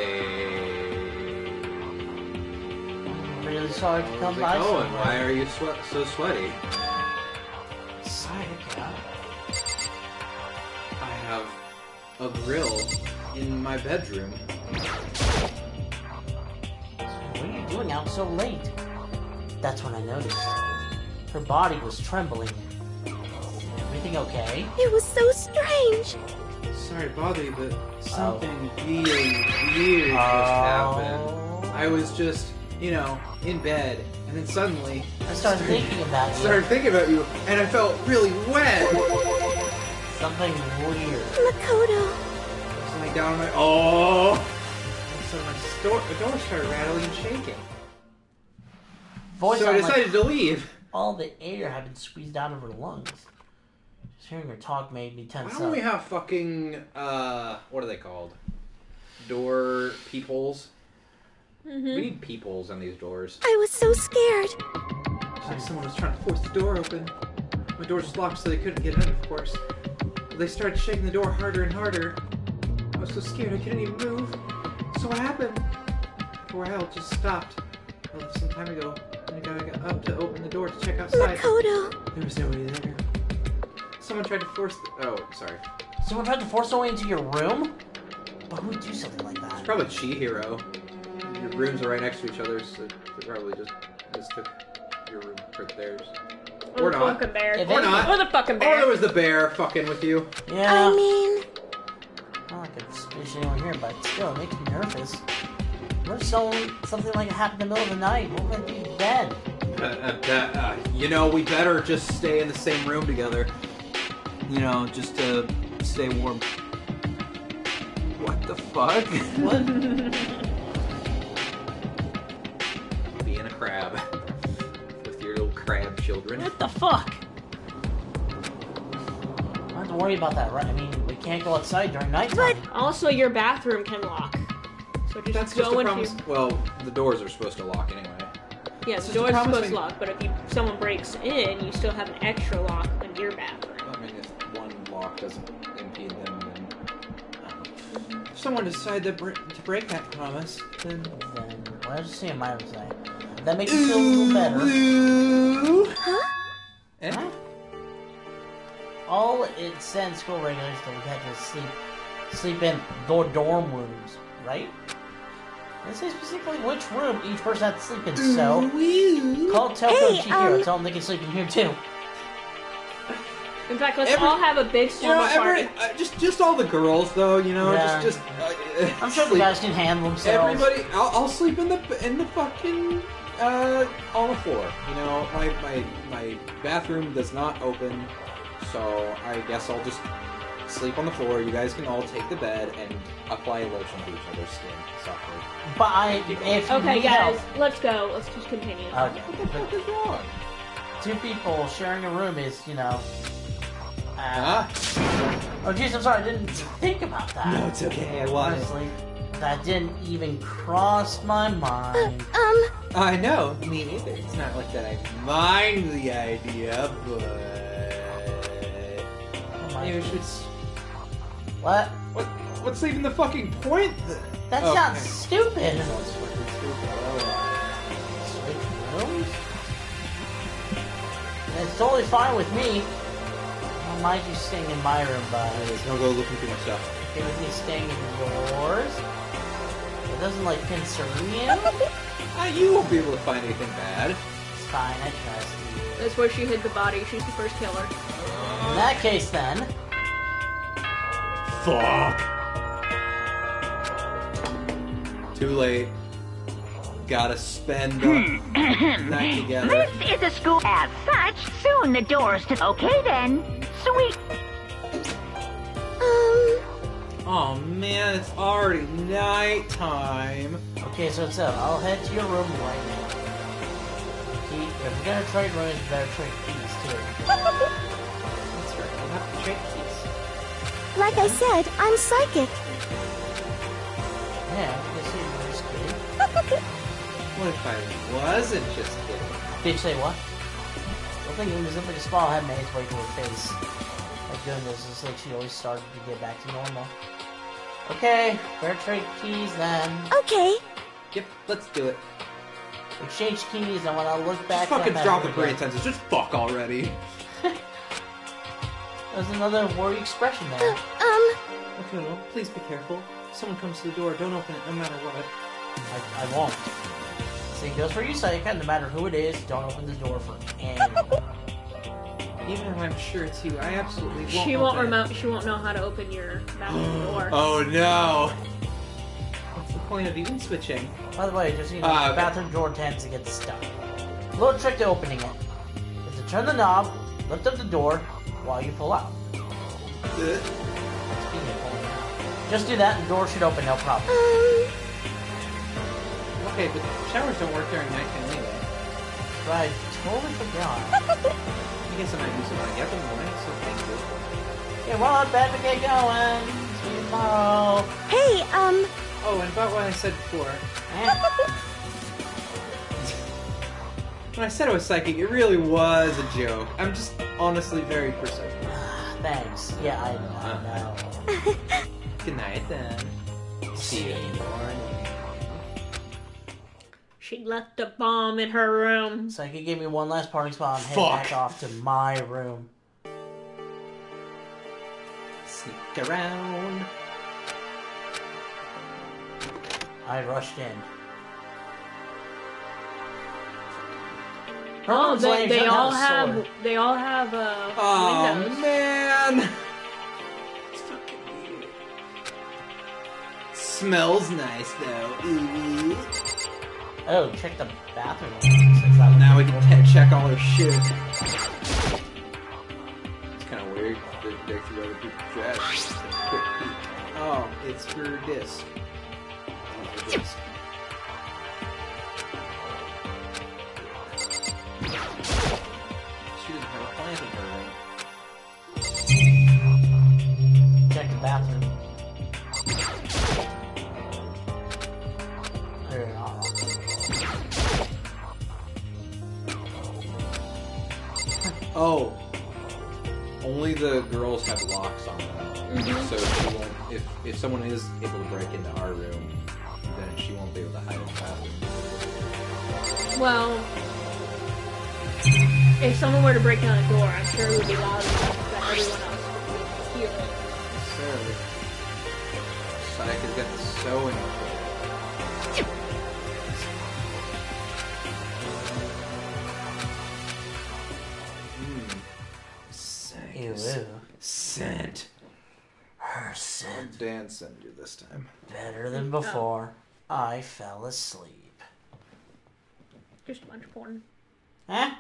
so I can come by. Oh, and why are you swe so sweaty? Sayaka, I have a grill in my bedroom. What are you doing out so late? That's when I noticed. Her body was trembling. Everything okay? It was so strange. Sorry to bother you, but something oh. really weird oh. just happened. I was just, you know, in bed, and then suddenly I started, started thinking about you. Started thinking about you, and I felt really wet. Something weird. Makoto. I was lying down on my oh, and so my store, the door started rattling and shaking. Voice so I decided like, to leave. All the air had been squeezed out of her lungs. Just hearing her talk made me tense up. Why don't up. we have fucking, uh, what are they called? Door peepholes? Mm-hmm. We need peepholes on these doors. I was so scared. It's like someone was trying to force the door open. My door was locked so they couldn't get in, of course. But they started shaking the door harder and harder. I was so scared I couldn't even move. So what happened? For a while it just stopped. I left some time ago. And I got up to open the door to check outside. Makoto! There was nobody there. Someone tried to force the- oh, sorry. Someone tried to force their way into your room? But who would do something like that? It's probably Chihiro. Your rooms are right next to each other, so they probably just mistook your room for theirs. Or, or not. Fucking bear. Or not. Or the fucking bear. Or there was the bear fucking with you. Yeah. I mean... I don't like suspicious anyone here, but still, it makes me nervous. What if something like it happened in the middle of the night? What would be dead? Uh, uh, uh, you know, we better just stay in the same room together. You know, just to stay warm. What the fuck? What? Being a crab. With your little crab children. What the fuck? I don't have to worry about that, right? I mean, we can't go outside during nighttime. But also, your bathroom can lock. So just That's go just the you... Well, the doors are supposed to lock anyway. Yeah, the doors are supposed to lock, but if you, someone breaks in, you still have an extra lock in your bathroom. I mean, if one lock doesn't impede them, then... Um, if someone decided to, br to break that promise, then... Then, well, I was just seeing my side. That makes me feel a little better. Ooh. Huh? Eh? Huh? All it sends school regulars that we had to sleep, sleep in their dorm rooms, right? It says specifically which room each person had to sleep in, so... Call Toko hey, Chihiro, um... tell them they can sleep in here, too. In fact, let's every... all have a big storm you know, every... uh, Just just all the girls, though, you know? Yeah. Just, just, uh, I'm sure the guys can handle themselves. Everybody... I'll, I'll sleep in the in the fucking... Uh, on the floor. You know, my, my, my bathroom does not open, so I guess I'll just... sleep on the floor. You guys can all take the bed and apply lotion to each other's skin softly. But I, if okay, you guys, help. let's go. Let's just continue. Okay. What the fuck is wrong? Two people sharing a room is, you know. Uh, huh? Oh, jeez, I'm sorry. I didn't think about that. No, it's okay. I was. Honestly, that didn't even cross my mind. Uh, um. I know. Me neither. It's not like that. I mind the idea, but oh, maybe we should. What? What? What's even the fucking point? That oh, sounds okay. stupid. That sounds fucking stupid. Oh. Switch rooms? It's totally fine with me. I don't mind you staying in my room, but don't go looking through my stuff. Okay with me staying in yours? It doesn't like concern you. uh, you won't be able to find anything bad. It's fine. I trust you. That's where she hid the body. She's the first killer. Uh, in that case, then. Fuck. Too late. Gotta spend the night together. This is a school as such. Soon the doors to... Okay then. Sweet. Um. Oh man, it's already nighttime. Okay, so what's up? I'll head to your room right now. See, if we're gonna trade rooms, we better trade keys too. That's right, I'll have to trade keys. Like I said, I'm psychic. Yeah, I guess you were just kidding. What if I wasn't just kidding? Did you say what? I think it was simply a small head maze right to her face. Like doing this, it's like she always started to get back to normal. Okay, fair trade keys then. Okay. Yep, let's do it. exchange keys, and when I look back... Just fucking drop the grand sentences. Just fuck already. There's another worry expression there. Uh, um... Okuno, please be careful. If someone comes to the door, don't open it no matter what. I, I won't. Same goes for you, Sayaka. No matter who it is, don't open the door for anyone. Even if I'm sure it's you, I absolutely won't. She won't remote. She won't know how to open your bathroom door. Oh no! What's the point of even switching? By the way, just you know, uh, the bathroom door tends to get stuck. A little trick to opening it is to turn the knob, lift up the door while you pull out. Uh, just do that, and the door should open, no problem. Um, Okay, but showers don't work during nighttime anyway. But I totally forgot. I guess I might do some on the other morning, so thank you. Okay, well, I'm back to get going. See you tomorrow. Hey, um... Oh, and about what I said before. When I said I was psychic, it really was a joke. I'm just honestly very perceptive. Thanks. Yeah, I know. I know. Good night, then. See you in the morning. She left a bomb in her room. So he gave me one last party spot and head back off to my room. Sneak around. I rushed in. Her oh, they, they all have. Sword. They all have. Uh, oh windows. Man! It's fucking weird. Smells nice though. Ooh. Oh, check the bathroom. Well, now we can check all her shit. It's kind of weird. They're, they're through other people's trash. Oh, it's her disc. It's her disc. She doesn't have a plant in her room. Check the bathroom. Oh, only the girls have locks on them, mm-hmm. So she won't, if if someone is able to break into our room, then she won't be able to hide in the bathroom. Well, if someone were to break down a door, I'm sure it would be loud enough that everyone else would hear it. So, Sayaka's got the sewing thing. Scent. Her scent. Dan sent you this time. Better than before. Oh. I fell asleep. Just a bunch of porn. Huh?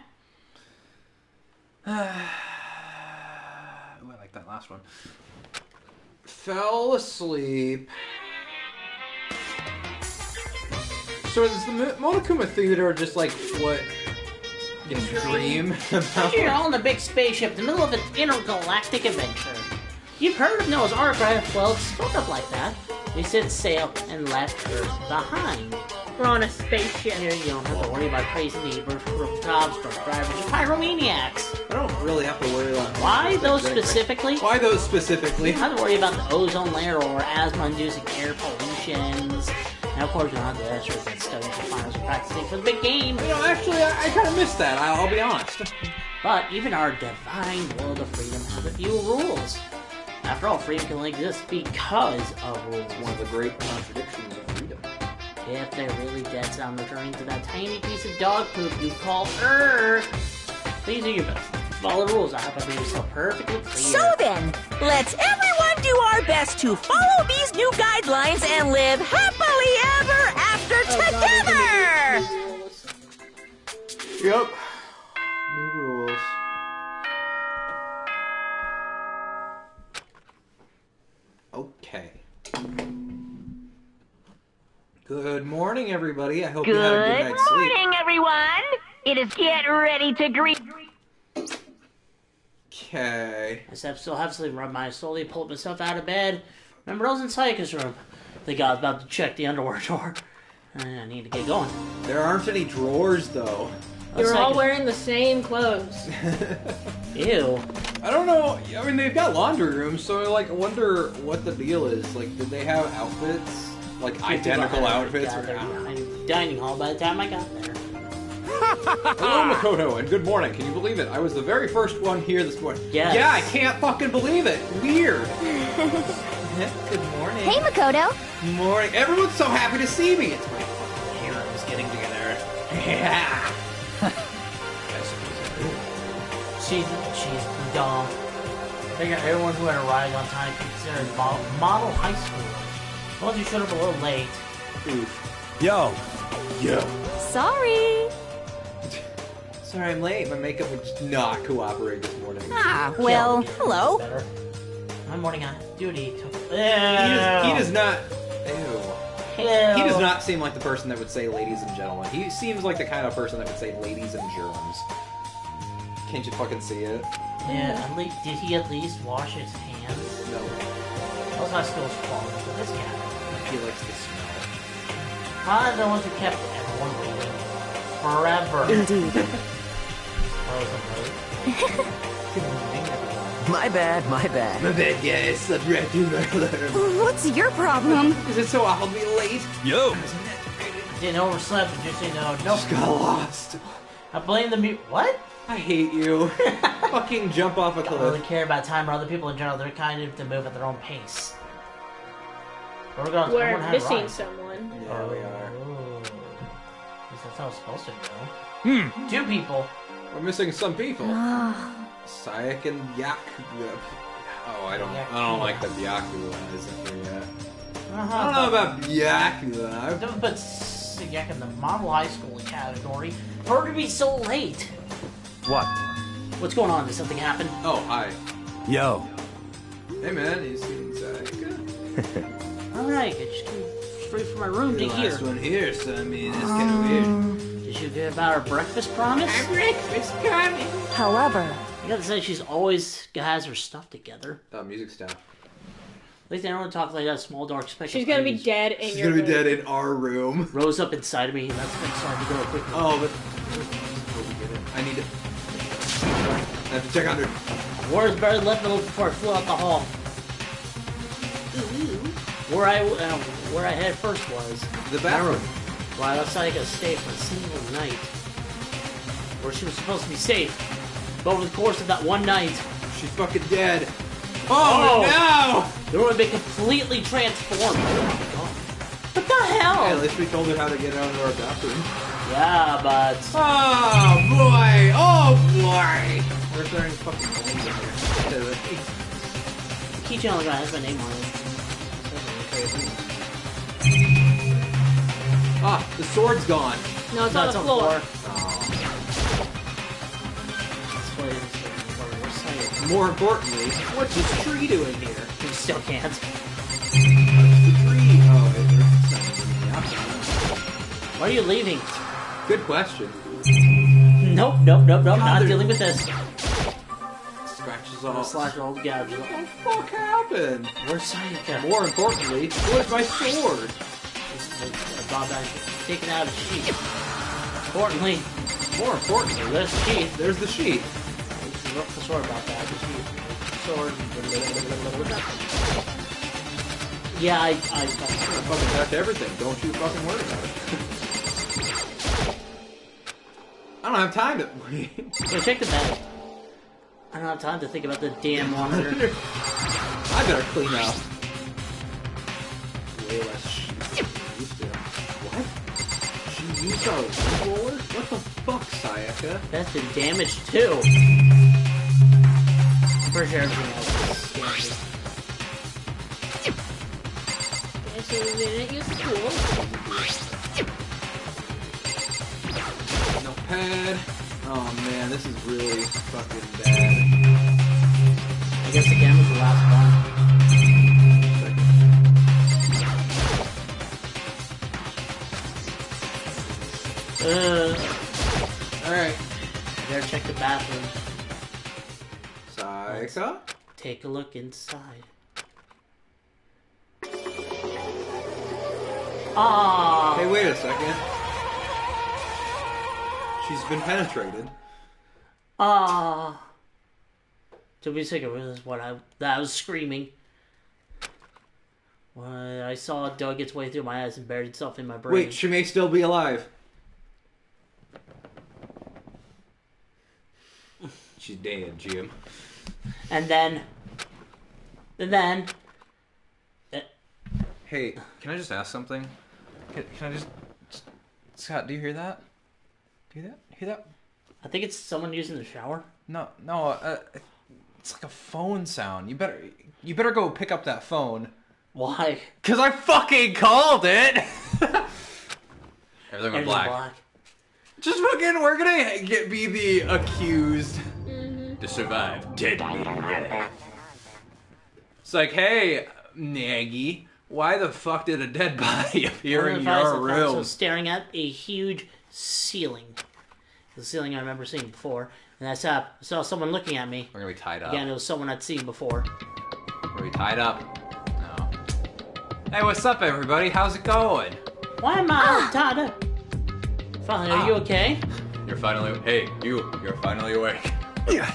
Oh, I like that last one. Fell asleep. So is the Monokuma Theater just like what? Dream. You're all in a big spaceship in the middle of an intergalactic adventure. You've heard of Noah's Ark, right? Well, it's sort of like that. They set sail and left Earth behind. We're on a spaceship. Here you don't have to worry about crazy neighbors, rooftops, drunk drivers, or pyromaniacs. I don't really have to worry about... Why those specifically? Why those specifically? You don't have to worry about the ozone layer or asthma-inducing air pollutions. Now, of course, you're not the extra that's studying for finals and practicing for the big game. You know, actually, I, I kind of missed that, I'll, I'll be honest. But even our divine world of freedom has a few rules. After all, freedom can only exist because of rules. It's one of the great contradictions of freedom. If they're really dead set on returning to that tiny piece of dog poop you call Earth, please do your best. Follow the rules. I hope I made myself perfectly clear. So then, let's everyone do our best to follow these new guidelines and live happily ever after oh, together! God, new rules. Yep. New rules. Okay. Good morning, everybody. I hope good you had a good night's morning, sleep. Good morning, everyone. It is get ready to greet... Okay. I still have something rubbed my slowly pulled myself out of bed. Remember, I was in Sayaka's room. I think I was about to check the underwear drawer. I need to get going. There aren't any drawers, though. You're all wearing the same clothes. Ew. I don't know. I mean, they've got laundry rooms, so I like wonder what the deal is. Like, did they have outfits? Like, identical outfits? Or dining hall by the time I got there. Hello, Makoto, and good morning. Can you believe it? I was the very first one here this morning. Yes. Yeah, I can't fucking believe it. Weird. Good morning. Hey, Makoto. Good morning. Everyone's so happy to see me. It's my fucking heroes getting together. Yeah. She's, she's dumb. I figure everyone who had arrived on time considered model, model high school. Well, you showed up a little late. Oof. Yo. Yo. Sorry. Sorry I'm late. My makeup would just not cooperate this morning. Ah, well, hello. Better. My morning on duty took... He does, he does not... Ew. Ew. He does not seem like the person that would say ladies and gentlemen. He seems like the kind of person that would say ladies and germs. Can't you fucking see it? Yeah, at least, did he at least wash his hands? No. That was not still his fault, but this guy. He likes the smell. Ah, the ones who kept everyone waiting forever. Indeed. My bad, my bad. My bad, yeah, I slept right through my letter. What's your problem? Is it so I'll be late? Yo! I didn't overslept, just, you know, no. Just got lost. I blame the mu- What? I hate you. Fucking jump off a cliff. I don't really care about time or other people in general. They're kind of to move at their own pace. We're, going We're someone missing someone. Yeah, oh, we are. Oh. That's how it's supposed to go. Hmm. Two people. We're missing some people. Sayaka and Yak. Oh, I don't. Yaku. I don't like that Yakula isn't here yet. Uh-huh, I don't know about Yakula. Don't put Yak in the model high school category. For her to be so late. What? What's going on? Did something happen? Oh, hi. Yo. Hey, man. You seen Sayaka? All right. I just came straight from my room to here. Last one here, so I mean, it's um... kind of weird. Did you get about her breakfast promise? Our breakfast promise. However, I gotta say, she's always has her stuff together. Uh, music stuff. At least I don't want to talk like that small dark special. She's gonna be dead in she's your room. She's gonna be room. dead in our room. Rose up inside of me, and that's like starting to go quickly. Oh, but I need to. I have to check on her. War is better left alone before I flew out the hall. Ooh. Where I uh, where I head first was the bathroom. Wow, that's not like a stay for a single night. Where she was supposed to be safe. But over the course of that one night, she's fucking dead. Oh, oh no! The woman been completely transformed. Oh, what the hell? Yeah, at least we told her how to get out of our bathroom. Yeah, but. Oh boy! Oh boy! We're throwing fucking names in here. Key channel guy has my name on it. Ah, the sword's gone. No, it's no, on it's the floor. floor. Oh. More importantly, what's this tree doing here? We still can't. What's the tree? Oh, it's not. Why are you leaving? Good question. Nope, nope, nope, nope. God, not dealing with this. Scratches all. Slash old gadget. What the fuck happened? Where's Sayaka? More importantly, where's my sword? Drawback taken out of the sheath. Importantly, more importantly, there's the sheath. There's the sheath. What's the sword about that? The sheath. Sword. Yeah, I. I fucking back to everything. Don't you fucking worry about it. I don't have time to. Hey, check the bag. I don't have time to think about the damn monitor. I better clean up. Way less shit. Used our roller? What the fuck, Sayaka? That's been damaged too. I'm pretty sure everything else is damaged. Yeah, so we didn't use the tool. No pad. Oh man, this is really fucking bad. I guess the game was the last one. Uh, Alright. Better check the bathroom. Sayaka? Take a look inside. Ah. Hey, wait a second. She's been penetrated. Ah. To be sick of this, what I, that I was screaming. When I saw it dug its way through my eyes and buried itself in my brain. Wait, she may still be alive. She's dead, Jim. And then... And then... Uh, hey, can I just ask something? Can, can I just... Scott, do you hear that? Do you hear that? Hear that? I think it's someone using the shower. No, no, uh, it's like a phone sound. You better, you better go pick up that phone. Why? Cause I fucking called it. Everything went black. black. Just fucking, we're gonna get be the accused mm-hmm. to survive deadly. It's like, hey, Naggy. Why the fuck did a dead body appear in your room? I was staring at a huge ceiling. The ceiling I remember seeing before. And I saw, saw someone looking at me. We're going to be tied up. Again, it was someone I'd seen before. Are we tied up? No. Hey, what's up, everybody? How's it going? Why am I ah. tied up? Finally, are ah. you okay? You're finally... Hey, you. You're finally awake. Yeah.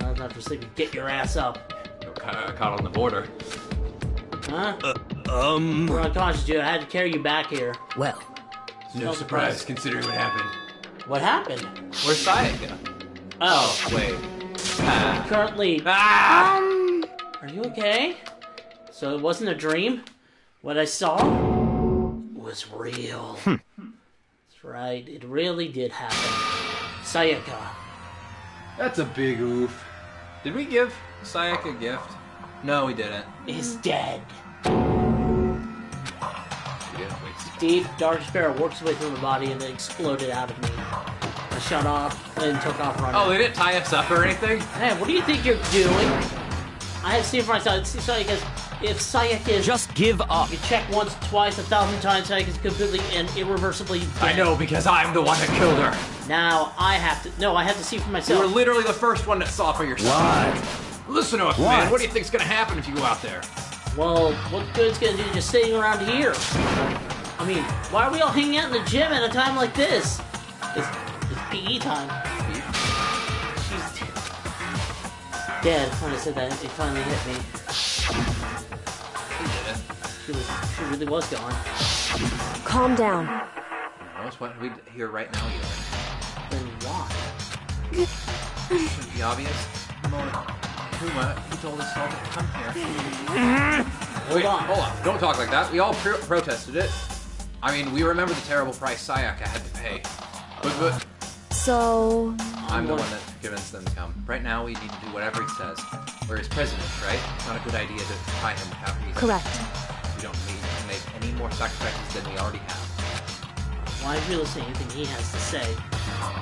No, it's not for sleeping. Get your ass up. You're caught on the border. Huh? Uh, um... We're unconscious, dude. I had to carry you back here. Well. No, no surprise, surprise, considering what happened. What happened? Where's Sayaka? Oh. Wait. Ah. Currently... Ah! Um, are you okay? So it wasn't a dream? What I saw was real. Hm. That's right. It really did happen. Sayaka. That's a big oof. Did we give Sayaka a gift? No, we didn't. He's dead. Deep, dark spirit worked its way through the body and it exploded out of me. I shut off and took off running. Oh, they didn't tie us up or anything? Hey, what do you think you're doing? I have seen for myself. It's Sayaka's. If Sayaka is... Just give up. You check once, twice, a thousand times, Sayaka's completely and irreversibly dead. I know, because I'm the one that killed her. Now, I have to... No, I have to see for myself. You were literally the first one that saw for yourself. What? Listen to us, what? man. What do you think's gonna happen if you go out there? Well, what good's gonna do just sitting around here? I mean, why are we all hanging out in the gym at a time like this? It's, it's P E time. She's dead. Dead. When I said that, it finally hit me. She was. She really was gone. Calm down. That's what we here right now. Either. Then why? Shouldn't be obvious. Mona. He told us all to come here. Mm-hmm. Wait, hold on. hold on. Don't talk like that. We all pro protested it. I mean, we remember the terrible price Sayaka had to pay. But, but so... I'm the one that convinced them to come. Right now, we need to do whatever he says. We're his president, right? It's not a good idea to tie him without reason. Correct. We don't need to make any more sacrifices than we already have. Why are you listening to anything he has to say?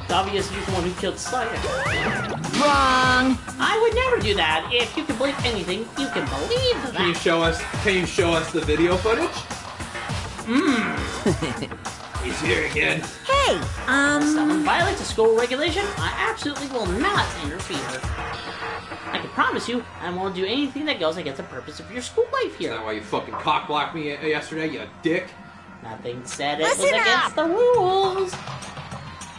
It's obvious you're the one who killed Sayaka. Wrong! I would never do that. If you can believe anything, you can believe that. Can you show us? Can you show us the video footage? Mmm. He's here again. Hey, um. If someone violates a school regulation, I absolutely will not interfere. I can promise you, I won't do anything that goes against the purpose of your school life here. Is that why you fucking cock-blocked me yesterday, you dick? Nothing said. It Listen was against up. the rules.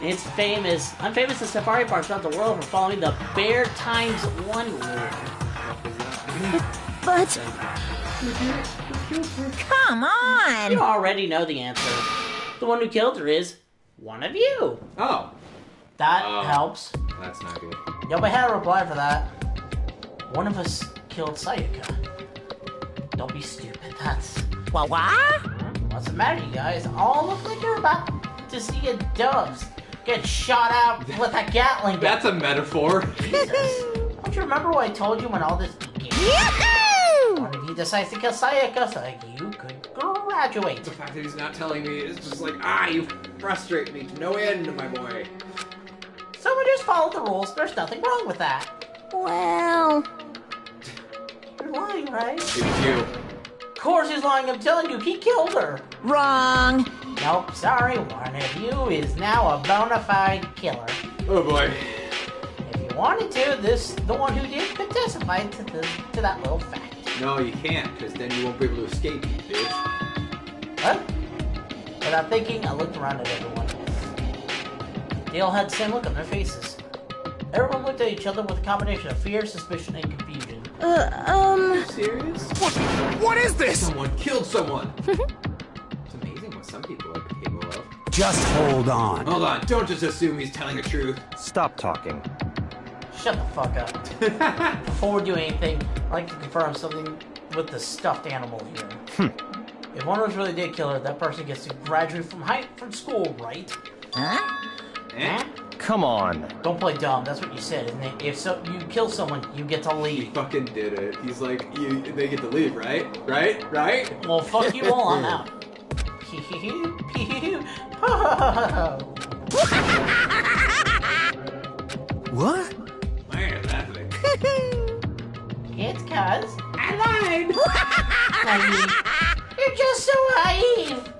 It's famous. I'm famous in safari parks throughout the world for following the bear times one rule. But, but... Come on! You already know the answer. The one who killed her is one of you. Oh. That um, helps. That's not good. Yep, I had a reply for that. One of us killed Sayaka. Don't be stupid. That's... Wha what? What's the matter, you guys? All look like you're about to see a doves get shot out with a Gatling gun. That's a metaphor. Jesus. Don't you remember what I told you when all this began? Yahoo! One of you decides to kill Sayaka so that you could graduate. The fact that he's not telling me is just like, ah, you frustrate me to no end, my boy. So we just follow the rules. There's nothing wrong with that. Well... You're lying, right? It's you. Of course he's lying, I'm telling you, he killed her. Wrong. Nope, sorry, one of you is now a bona fide killer. Oh boy. If you wanted to, this the one who did could testify to, the, to that little fact. No, you can't, because then you won't be able to escape, you bitch. What? Without thinking, I looked around at everyone. They all had the same look on their faces. Everyone looked at each other with a combination of fear, suspicion, and confusion. Uh, um... Are you serious? What, what is this? Someone killed someone! It's amazing what some people are capable of. Just hold on. Hold on, don't just assume he's telling the truth. Stop talking. Shut the fuck up. Before we do anything, I'd like to confirm something with the stuffed animal here. Hmm. If one of us really did kill her, that person gets to graduate from high from school, right? Huh? Eh? Come on. Don't play dumb. That's what you said, isn't it? If so, you kill someone, you get to leave. He fucking did it. He's like, you, they get to leave, right? Right? Right? Well, fuck you all. I'm out. What? Man, that's it. It's cause I lied. Naive. You're just so naive.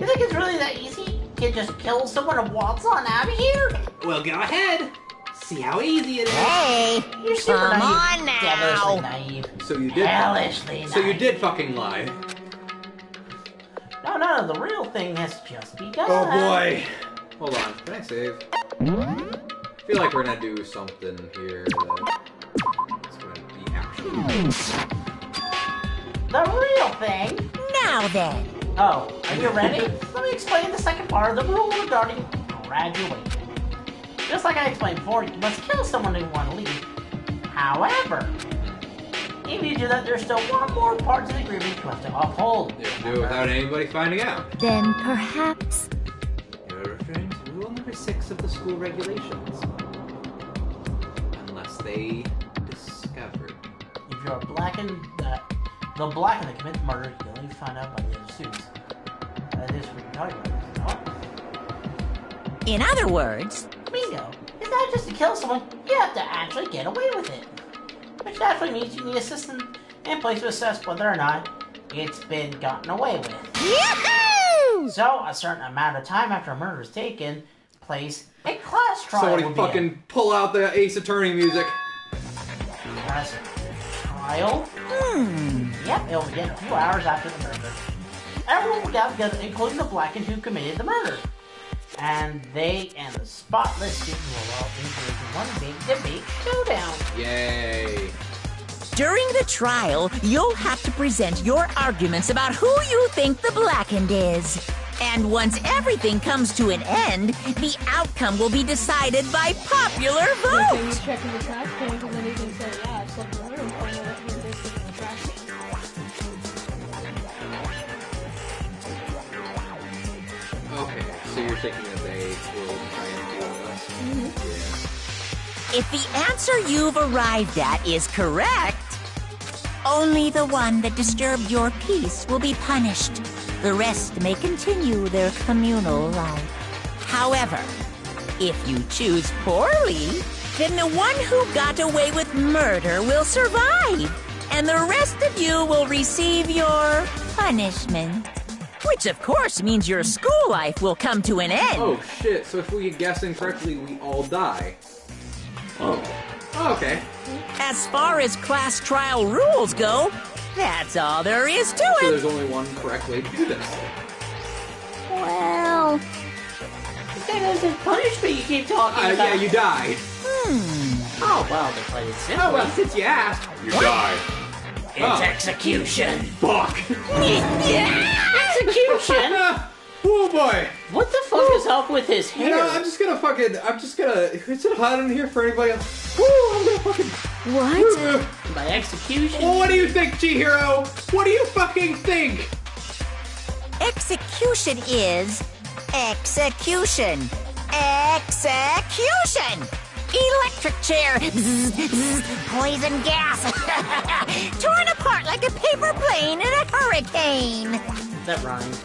You think it's really that easy? You just kill someone and waltz on out of here? Well, go ahead. See how easy it is. Hey, you're super come naive. On now. Devilishly naive. So you did. Hellishly naive. So you did fucking lie. No, no, no, the real thing has just begun. Oh boy. Hold on, can I save? I feel like we're gonna do something here that's gonna be action. The real thing? Now then. Oh, are you ready? Let me explain the second part of the rule regarding graduation. Just like I explained before, you must kill someone who wants to leave. However, if you do that, there's still one more part to the agreement you have to uphold. You have to do it without anybody finding out. Then perhaps... You're referring to rule number six of the school regulations. Unless they discover. If you're blackened, uh, the blackened that commit murder, you'll only find out by the other students. That is what you're talking about. What? In other words... Bingo. It's not just to kill someone, you have to actually get away with it. Which actually means you need a system in place to assess whether or not it's been gotten away with. Yahoo! So, a certain amount of time after a murder is taken place, a class trial Somebody will fucking be pull out the Ace Attorney music. Class trial? Mm. Yep, it'll begin a few hours after the murder. Everyone will gather together, including the blackened who committed the murder. And they and the spotless student will all engage in one big debate showdown. Yay! During the trial, you'll have to present your arguments about who you think the blackened is. And once everything comes to an end, the outcome will be decided by popular vote. Okay, he's checking the trash can because then he can say, yeah, I slept in the room. I know that you're basically in the trash can. Okay, so you're thinking that they will try and do us? Mm-hmm. Yeah. If the answer you've arrived at is correct, only the one that disturbed your peace will be punished. The rest may continue their communal life. However, if you choose poorly, then the one who got away with murder will survive, and the rest of you will receive your punishment. Which, of course, means your school life will come to an end. Oh, shit. So if we get guessed incorrectly, we all die. Oh. Oh, okay. As far as class trial rules go, that's all there is to it. So there's only one correct way to do this. Well... That doesn't punish me, you keep talking uh, about. Yeah, you die. Hmm. Oh, well, they played it simply. Oh, well, since you asked. You die. It's oh. execution. Fuck. Yeah! Execution? Oh boy. What the fuck Ooh. is up with his hair? You know, I'm just gonna fucking, I'm just gonna, it's not hot in here for anybody else. Woo, I'm gonna fucking. What? By execution? Well, what do you think, Chihiro? What do you fucking think? Execution is execution. Execution. Electric chair. Bzz, bzz, poison gas. Torn apart like a paper plane in a hurricane. That rhymes.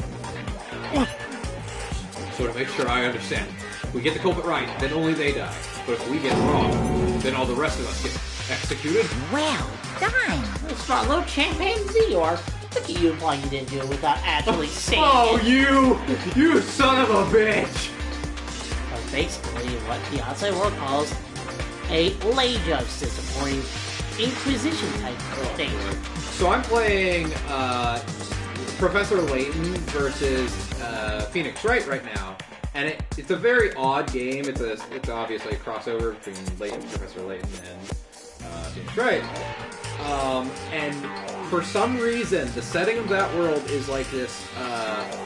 So to make sure I understand, we get the culprit right, then only they die. But if we get it wrong, then all the rest of us get executed. Well done. Smart little chimpanzee, or look at you implying you didn't do it without actually oh, saying Oh, it. you! You son of a bitch! Well, basically what the outside world calls a lay justice, or an Inquisition type thing. So I'm playing, uh... Professor Layton versus uh, Phoenix Wright right now, and it, it's a very odd game. It's a it's obviously a crossover between Layton, Professor Layton and uh, Phoenix Wright. Um, and for some reason, the setting of that world is like this. Uh,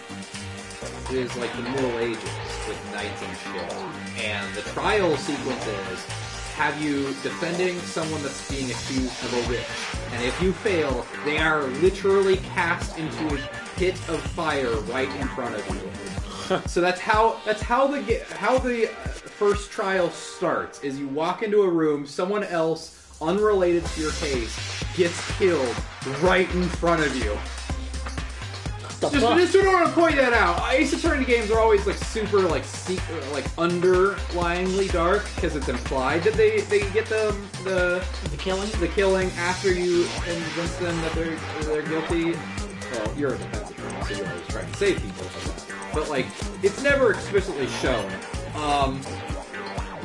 is like the Middle Ages with knights and shit, and the trial sequences have you defending someone that's being accused of a witch. And if you fail, they are literally cast into a pit of fire right in front of you. So that's how that's how the how the first trial starts. Is you walk into a room, someone else unrelated to your case gets killed right in front of you. Just, just in order to point that out, Ace Attorney games are always like super, like secret, like underlyingly dark because it's implied that they they get the the the killing the killing after you convince them that they're they're guilty. Well, you're a defense attorney, so you're always trying to save people, but like it's never explicitly shown. Um,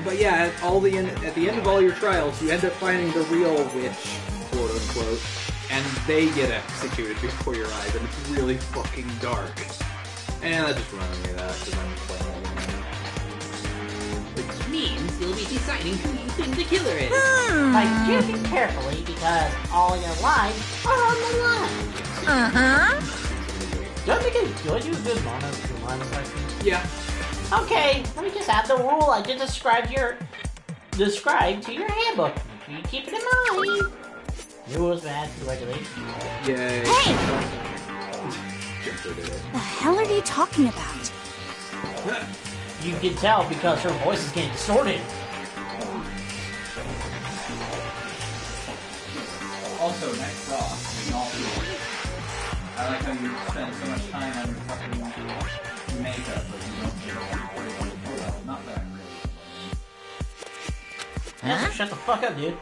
but yeah, at all the end, at the end of all your trials, you end up finding the real witch, quote unquote. And they get executed before your eyes, and it's really fucking dark. And that just reminded me of that, because I'm playing it now. Which means you'll be deciding who you think the killer is. Hmm. By choosing carefully, because all your lives are on the line. Uh-huh. Do I make a, do I do a good mono-line question? Yeah. Okay, let me just add the rule I just described, your, described to your handbook. You keep it in mind. Rules bad, congratulations. Yay. Hey! The hell are you talking about? You can tell because her voice is getting distorted. Also, next Raw, in all rules. I like how you spend so much time on your fucking makeup, but you don't get it. Well, not that really. Huh? Shut the fuck up, dude.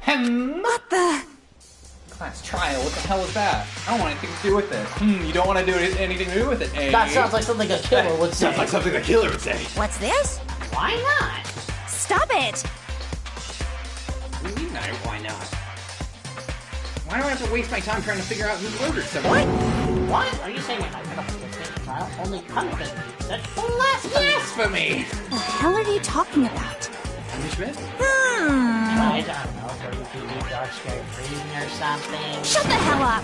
Hmm. What the? Class trial, what the hell is that? I don't want anything to do with it. Hmm, you don't want to do anything to do with it, eh? That sounds like something a killer would say. Sounds like something a killer would say. What's this? Why not? Stop it! What do you mean, why not? Why do I have to waste my time trying to figure out who murdered someone? What? What? Are you saying I'm not going to take a trial? Only punishment. That's blasphemy! What the hell are you talking about? Punishment? Hmm. I don't know, for you to be dark, scary, freezing or something. Shut the hell up!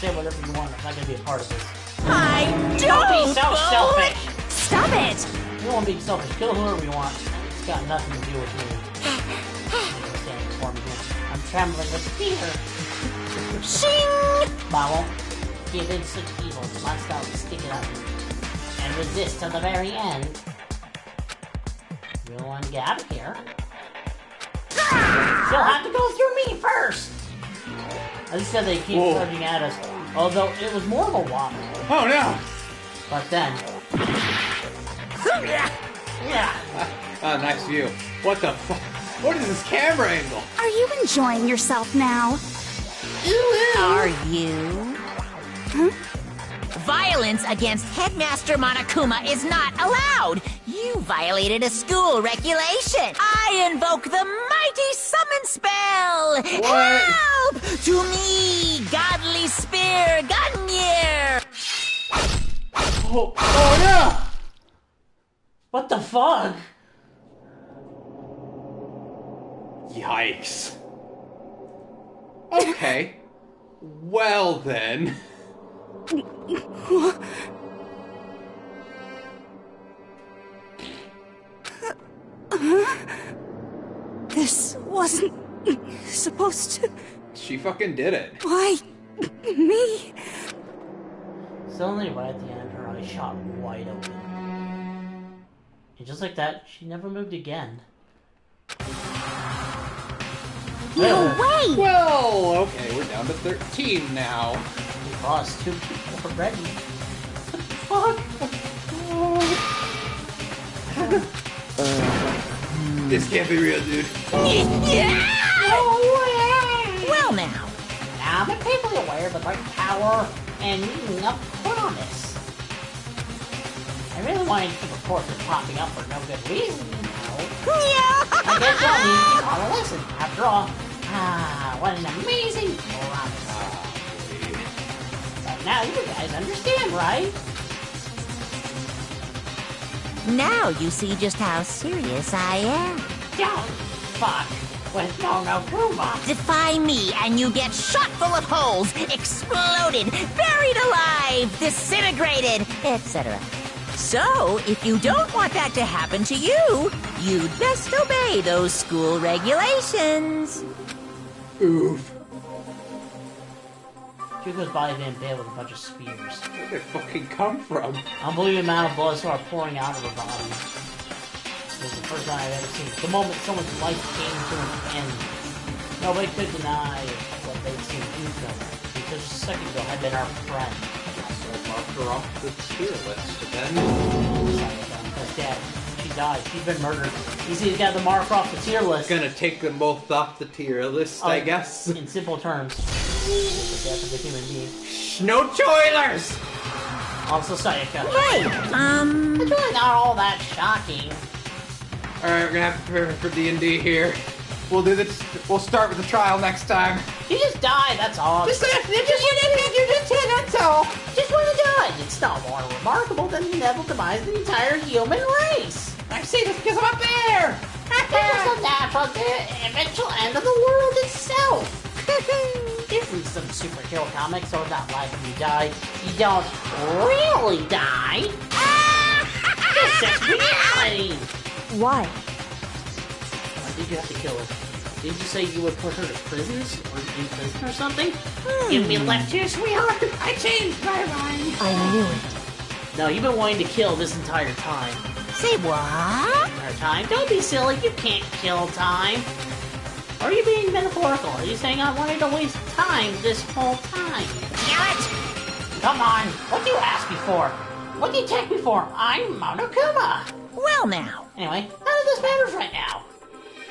Say whatever you want, I'm not gonna be a part of this. I do! Don't be so selfish! Stop it! You won't be selfish, kill whoever you want. It's got nothing to do with me. I'm standing before me here. I'm trembling with fear. Shing! Bobble, give in to evil, must out, stick it up, and resist till the very end. You'll want to get out of here. Ah! You'll have to go through me first! At least they keep charging at us. Although it was more of a wobble. Oh no! But then. Yeah! Yeah! Ah, oh, nice view. What the fuck? What is this camera angle? Are you enjoying yourself now? Ooh, are you? Huh? Violence against Headmaster Monokuma is not allowed! You violated a school regulation! I invoke the mighty summon spell! What? Help! To me, Godly Spear Gunyear! Oh, oh yeah! What the fuck? Yikes. Okay. Well then... This wasn't supposed to... She fucking did it. Why me? Suddenly right at the end, her eyes shot wide open. And just like that, she never moved again. No way! Well, okay, we're down to thirteen now. Lost two people already. What the fuck? uh, this can't be real, dude. Yeah! No way! Well now. Now the people are aware of the dark power and meaning of promise. I really wanted to keep a course of popping up for no good reason, you know. Yeah! I guess y'all need to call a lesson. After all, ah, what an amazing promise. Now you guys understand, right? Now you see just how serious I am. Don't fuck with Monokuma. Defy me and you get shot full of holes, exploded, buried alive, disintegrated, et cetera. So, if you don't want that to happen to you, you'd best obey those school regulations. Oof. Kyuko's body van bailed with a bunch of spears. Where did they fucking come from? Unbelievable amount of blood sort of pouring out of her body. It was the first time I've ever seen it. The moment someone's life came to an end. Nobody could deny what they'd seen in Kyuko, because a second ago had been our friend. So I marked her off the tier list again. That's dead. She died. She's been murdered. Easy to get the mark off the tier list. Gonna take them both off the tier list, oh, I guess. In simple terms. The death of a human being. Shh, no spoilers! Also Sayaka. Hey! Um... It's really not all that shocking. Alright, we're gonna have to prepare for D and D here. We'll do this. We'll start with the trial next time. You just died, that's all. Just, just, you just, you just hit, that's all. Just when you died, it's no more remarkable than the devil devised the entire human race. I say this because I'm a bear. It's a natural, the eventual end of the world itself. If we some superhero comics or that life when you die, you don't really die. This is reality. Why? Why did you have to kill her? Did you say you would put her to prison or in prison or something? Hmm. Give me left here, sweetheart. I changed my mind. I knew it. No, you've been wanting to kill this entire time. Say what? Entire time? Don't be silly. You can't kill time. Are you being metaphorical? Are you saying I wanted to waste time this whole time? Damn it! Come on, what do you ask me for? What do you check me for? I'm Monokuma! Well now. Anyway, none of this matters right now.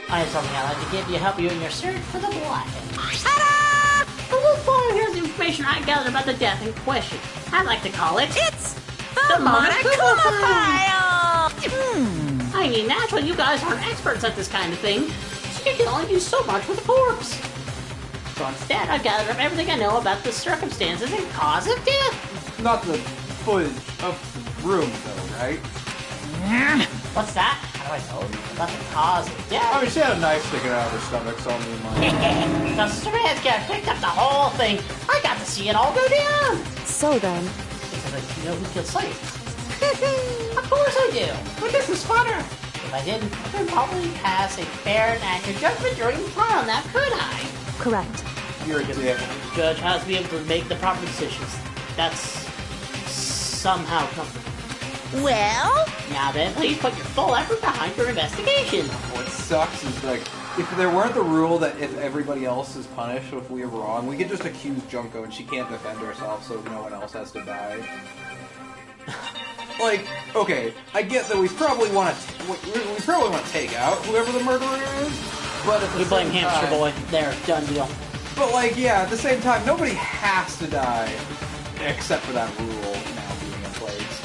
I have something I'd like to give you, help you in your search for the blood. Ta-da! A little far, here's the information I gathered about the death in question. I'd like to call it... It's... The, the Monokuma File! Hmm. I mean, naturally, you guys aren't experts at this kind of thing. You can only do so much with a corpse. So instead, I've gathered up everything I know about the circumstances and cause of death. Not the footage of the room, though, right? What's that? How do I know about the cause of death? I mean, she had a knife sticking out of her stomach, so I'm in my... The strands cat picked up the whole thing. I got to see it all go down. So then... Because I know who killed Slate. Of course I do. But this is funner. If I didn't, I could probably pass a fair and accurate judgment during the trial, now could I? Correct. You're a good judge has to be able to make the proper decisions. That's somehow comforting. Well? Now then, please put your full effort behind your investigation. What sucks is, like, if there weren't the rule that if everybody else is punished, if we are wrong, we could just accuse Junko and she can't defend herself, so no one else has to die. Like, okay, I get that we probably want to we, we probably want to take out whoever the murderer is, but at the we same blame time, hamster boy. There, done deal. But like, yeah, at the same time, nobody has to die except for that rule now being in place.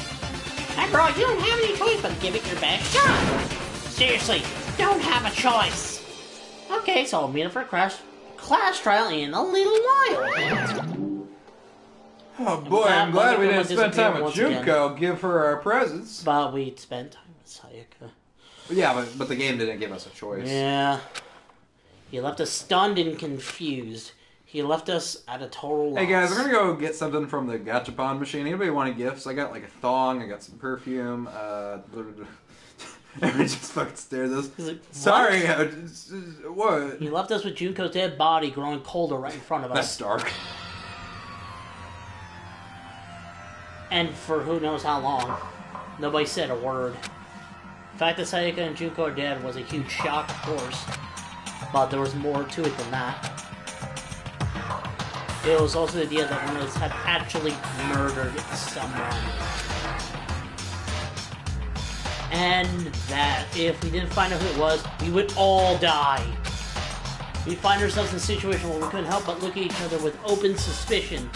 After all, you don't have any choice but give it your best shot. Seriously, don't have a choice. Okay, so we'll meet up for a crash class trial in a little while. Oh boy, I'm glad we didn't spend time with Junko, give her our presents. But we spent time with Sayaka. Yeah, but, but the game didn't give us a choice. Yeah. He left us stunned and confused. He left us at a total loss. Hey guys, we're gonna go get something from the Gachapon machine. Anybody want any gifts? I got like a thong, I got some perfume, uh... Everybody just fucking stares at us. He's like, what? Sorry, I just, what? He left us with Junko's dead body growing colder right in front of us. That's dark. And for who knows how long. Nobody said a word. The fact that Sayaka and Junko are dead was a huge shock, of course. But there was more to it than that. It was also the idea that one of us had actually murdered someone. And that if we didn't find out who it was, we would all die. We find ourselves in a situation where we couldn't help but look at each other with open suspicion.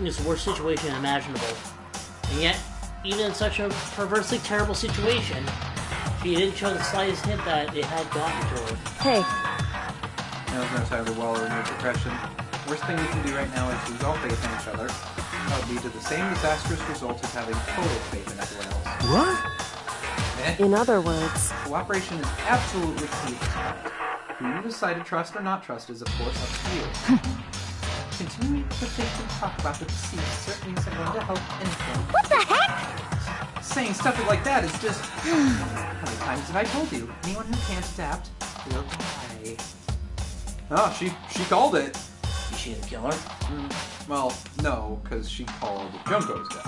Is the worst situation imaginable. And yet, even in such a perversely terrible situation, she didn't show the slightest hint that it had gotten to her. Hey. I was going to tell the well in your depression. Worst thing we can do right now is lose all faith in each other. That would lead to the same disastrous result as having total faith in everyone else. What? Eh? In other words... Cooperation is absolutely key. Who you decide to trust or not trust is, of course, up to you. Continuing to think and talk about the deceased certainly isn't going to help anything. What the heck? saying stuff like that is just... How many times have I told you? Anyone who can't adapt will die. Oh, she, she called it. You shouldn't kill her? Mm, well, no, because she called Junko's guy.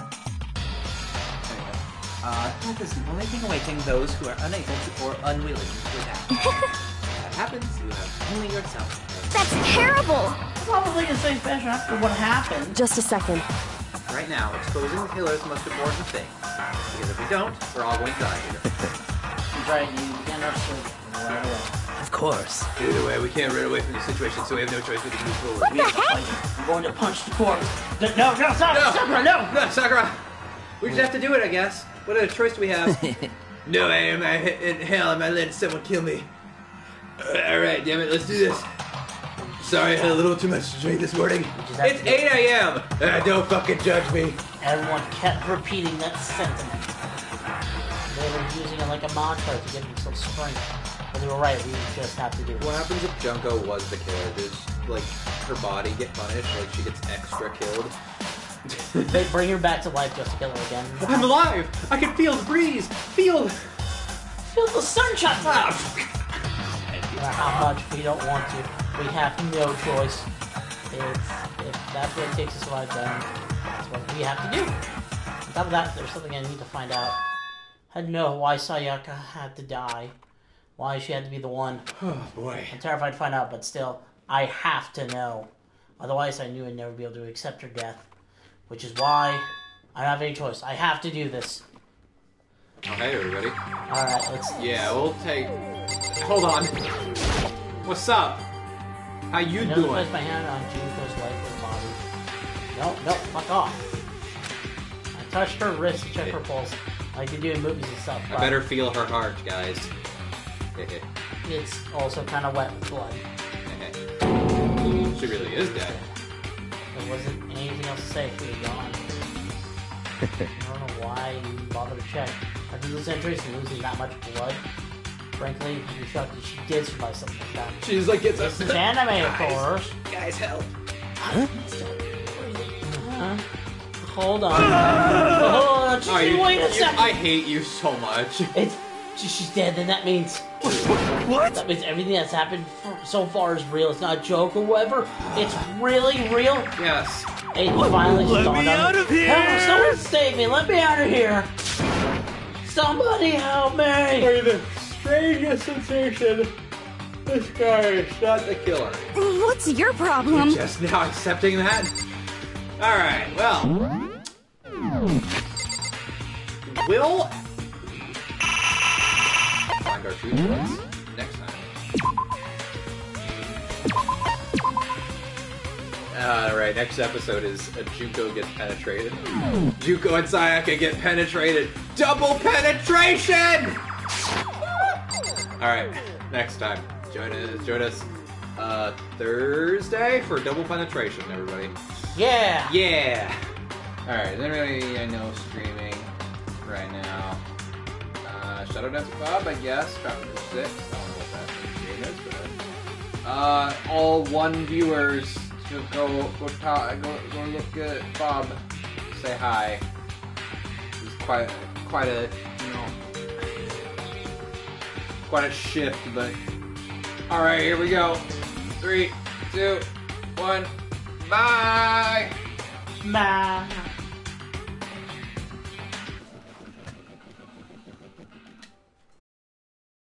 Anyway. Uh, death is the only thing awaiting those who are unable to or unwilling to adapt. That happens, you have only yourself. That's terrible! Probably the same fashion after what happened. Just a second. Right now, exposing the killers must abort the thing. Because if we don't, we're all going to die here. Right, you begin our search. Of course. Either way, we can't run away from the situation, so we have no choice but to move forward. What we the heck? I'm going to punch the corpse. No, no, no, Sakura, no. Sakura, no! No, Sakura! We just have to do it, I guess. What other choice do we have? No, I am. I, in hell, am I letting someone kill me? Alright, damn it, let's do this. Sorry, I had a little too much to drink this morning. It's eight A M Uh, don't fucking judge me. Everyone kept repeating that sentiment. They were using it like a mantra to give themselves strength. But they were right, we just have to do this. What happens if Junko was the killer? Does, like, her body get punished? Like, she gets extra killed? They bring her back to life just to kill her again. I'm alive! I can feel the breeze! Feel... Feel the sunshine! No matter how much we don't want to. We have no choice. It's, if that's what it takes to survive, then that's what we have to do. On top of that, there's something I need to find out. I don't know why Sayaka had to die. Why she had to be the one. Oh, boy. I'm terrified to find out, but still, I have to know. Otherwise, I knew I'd never be able to accept her death. Which is why I don't have any choice. I have to do this. Hey, everybody. Alright, let's... Yeah, we'll take... Hold on. What's up? How you doing? Never place my hand on Junko's lifeless body. No, no, fuck off. I touched her wrist to check her pulse, like they do in movies and stuff. I better feel her heart, guys. It's also kind of wet with blood. She really is dead. There wasn't anything else to say if we had gone. I don't know why you didn't bother to check. After those injuries and losing that much blood, frankly, you're shocked that she did survive something like that. She's like, it's a... This is anime, of course. Guys, help. Huh? Huh? Hold on. Oh, just I, wait a second. I hate you so much. It's... She's dead, then that means... What? That means everything that's happened so far is real. It's not a joke or whatever. It's really real. Yes. It finally Let me out of here! Help, someone save me. Let me out of here. Somebody help me. Wait, strangest sensation. This guy is not the killer. What's your problem? You're just now accepting that? Alright, well. We'll find our true choice next time. Alright, next episode is a Junko gets penetrated. Junko and Sayaka get penetrated. Double penetration! Alright, next time. Join us, join us uh, Thursday for double penetration, everybody. Yeah! Yeah! Alright, is anybody I know streaming right now? Uh, Shadow Dance Bob, I guess. chapter six. I don't know what that is, but... Uh, all one viewers, to go, go, ta go, go look at Bob. Say hi. He's quite, quite a, you know... Quite a shift, but all right, here we go. Three, two, one, bye. Bye.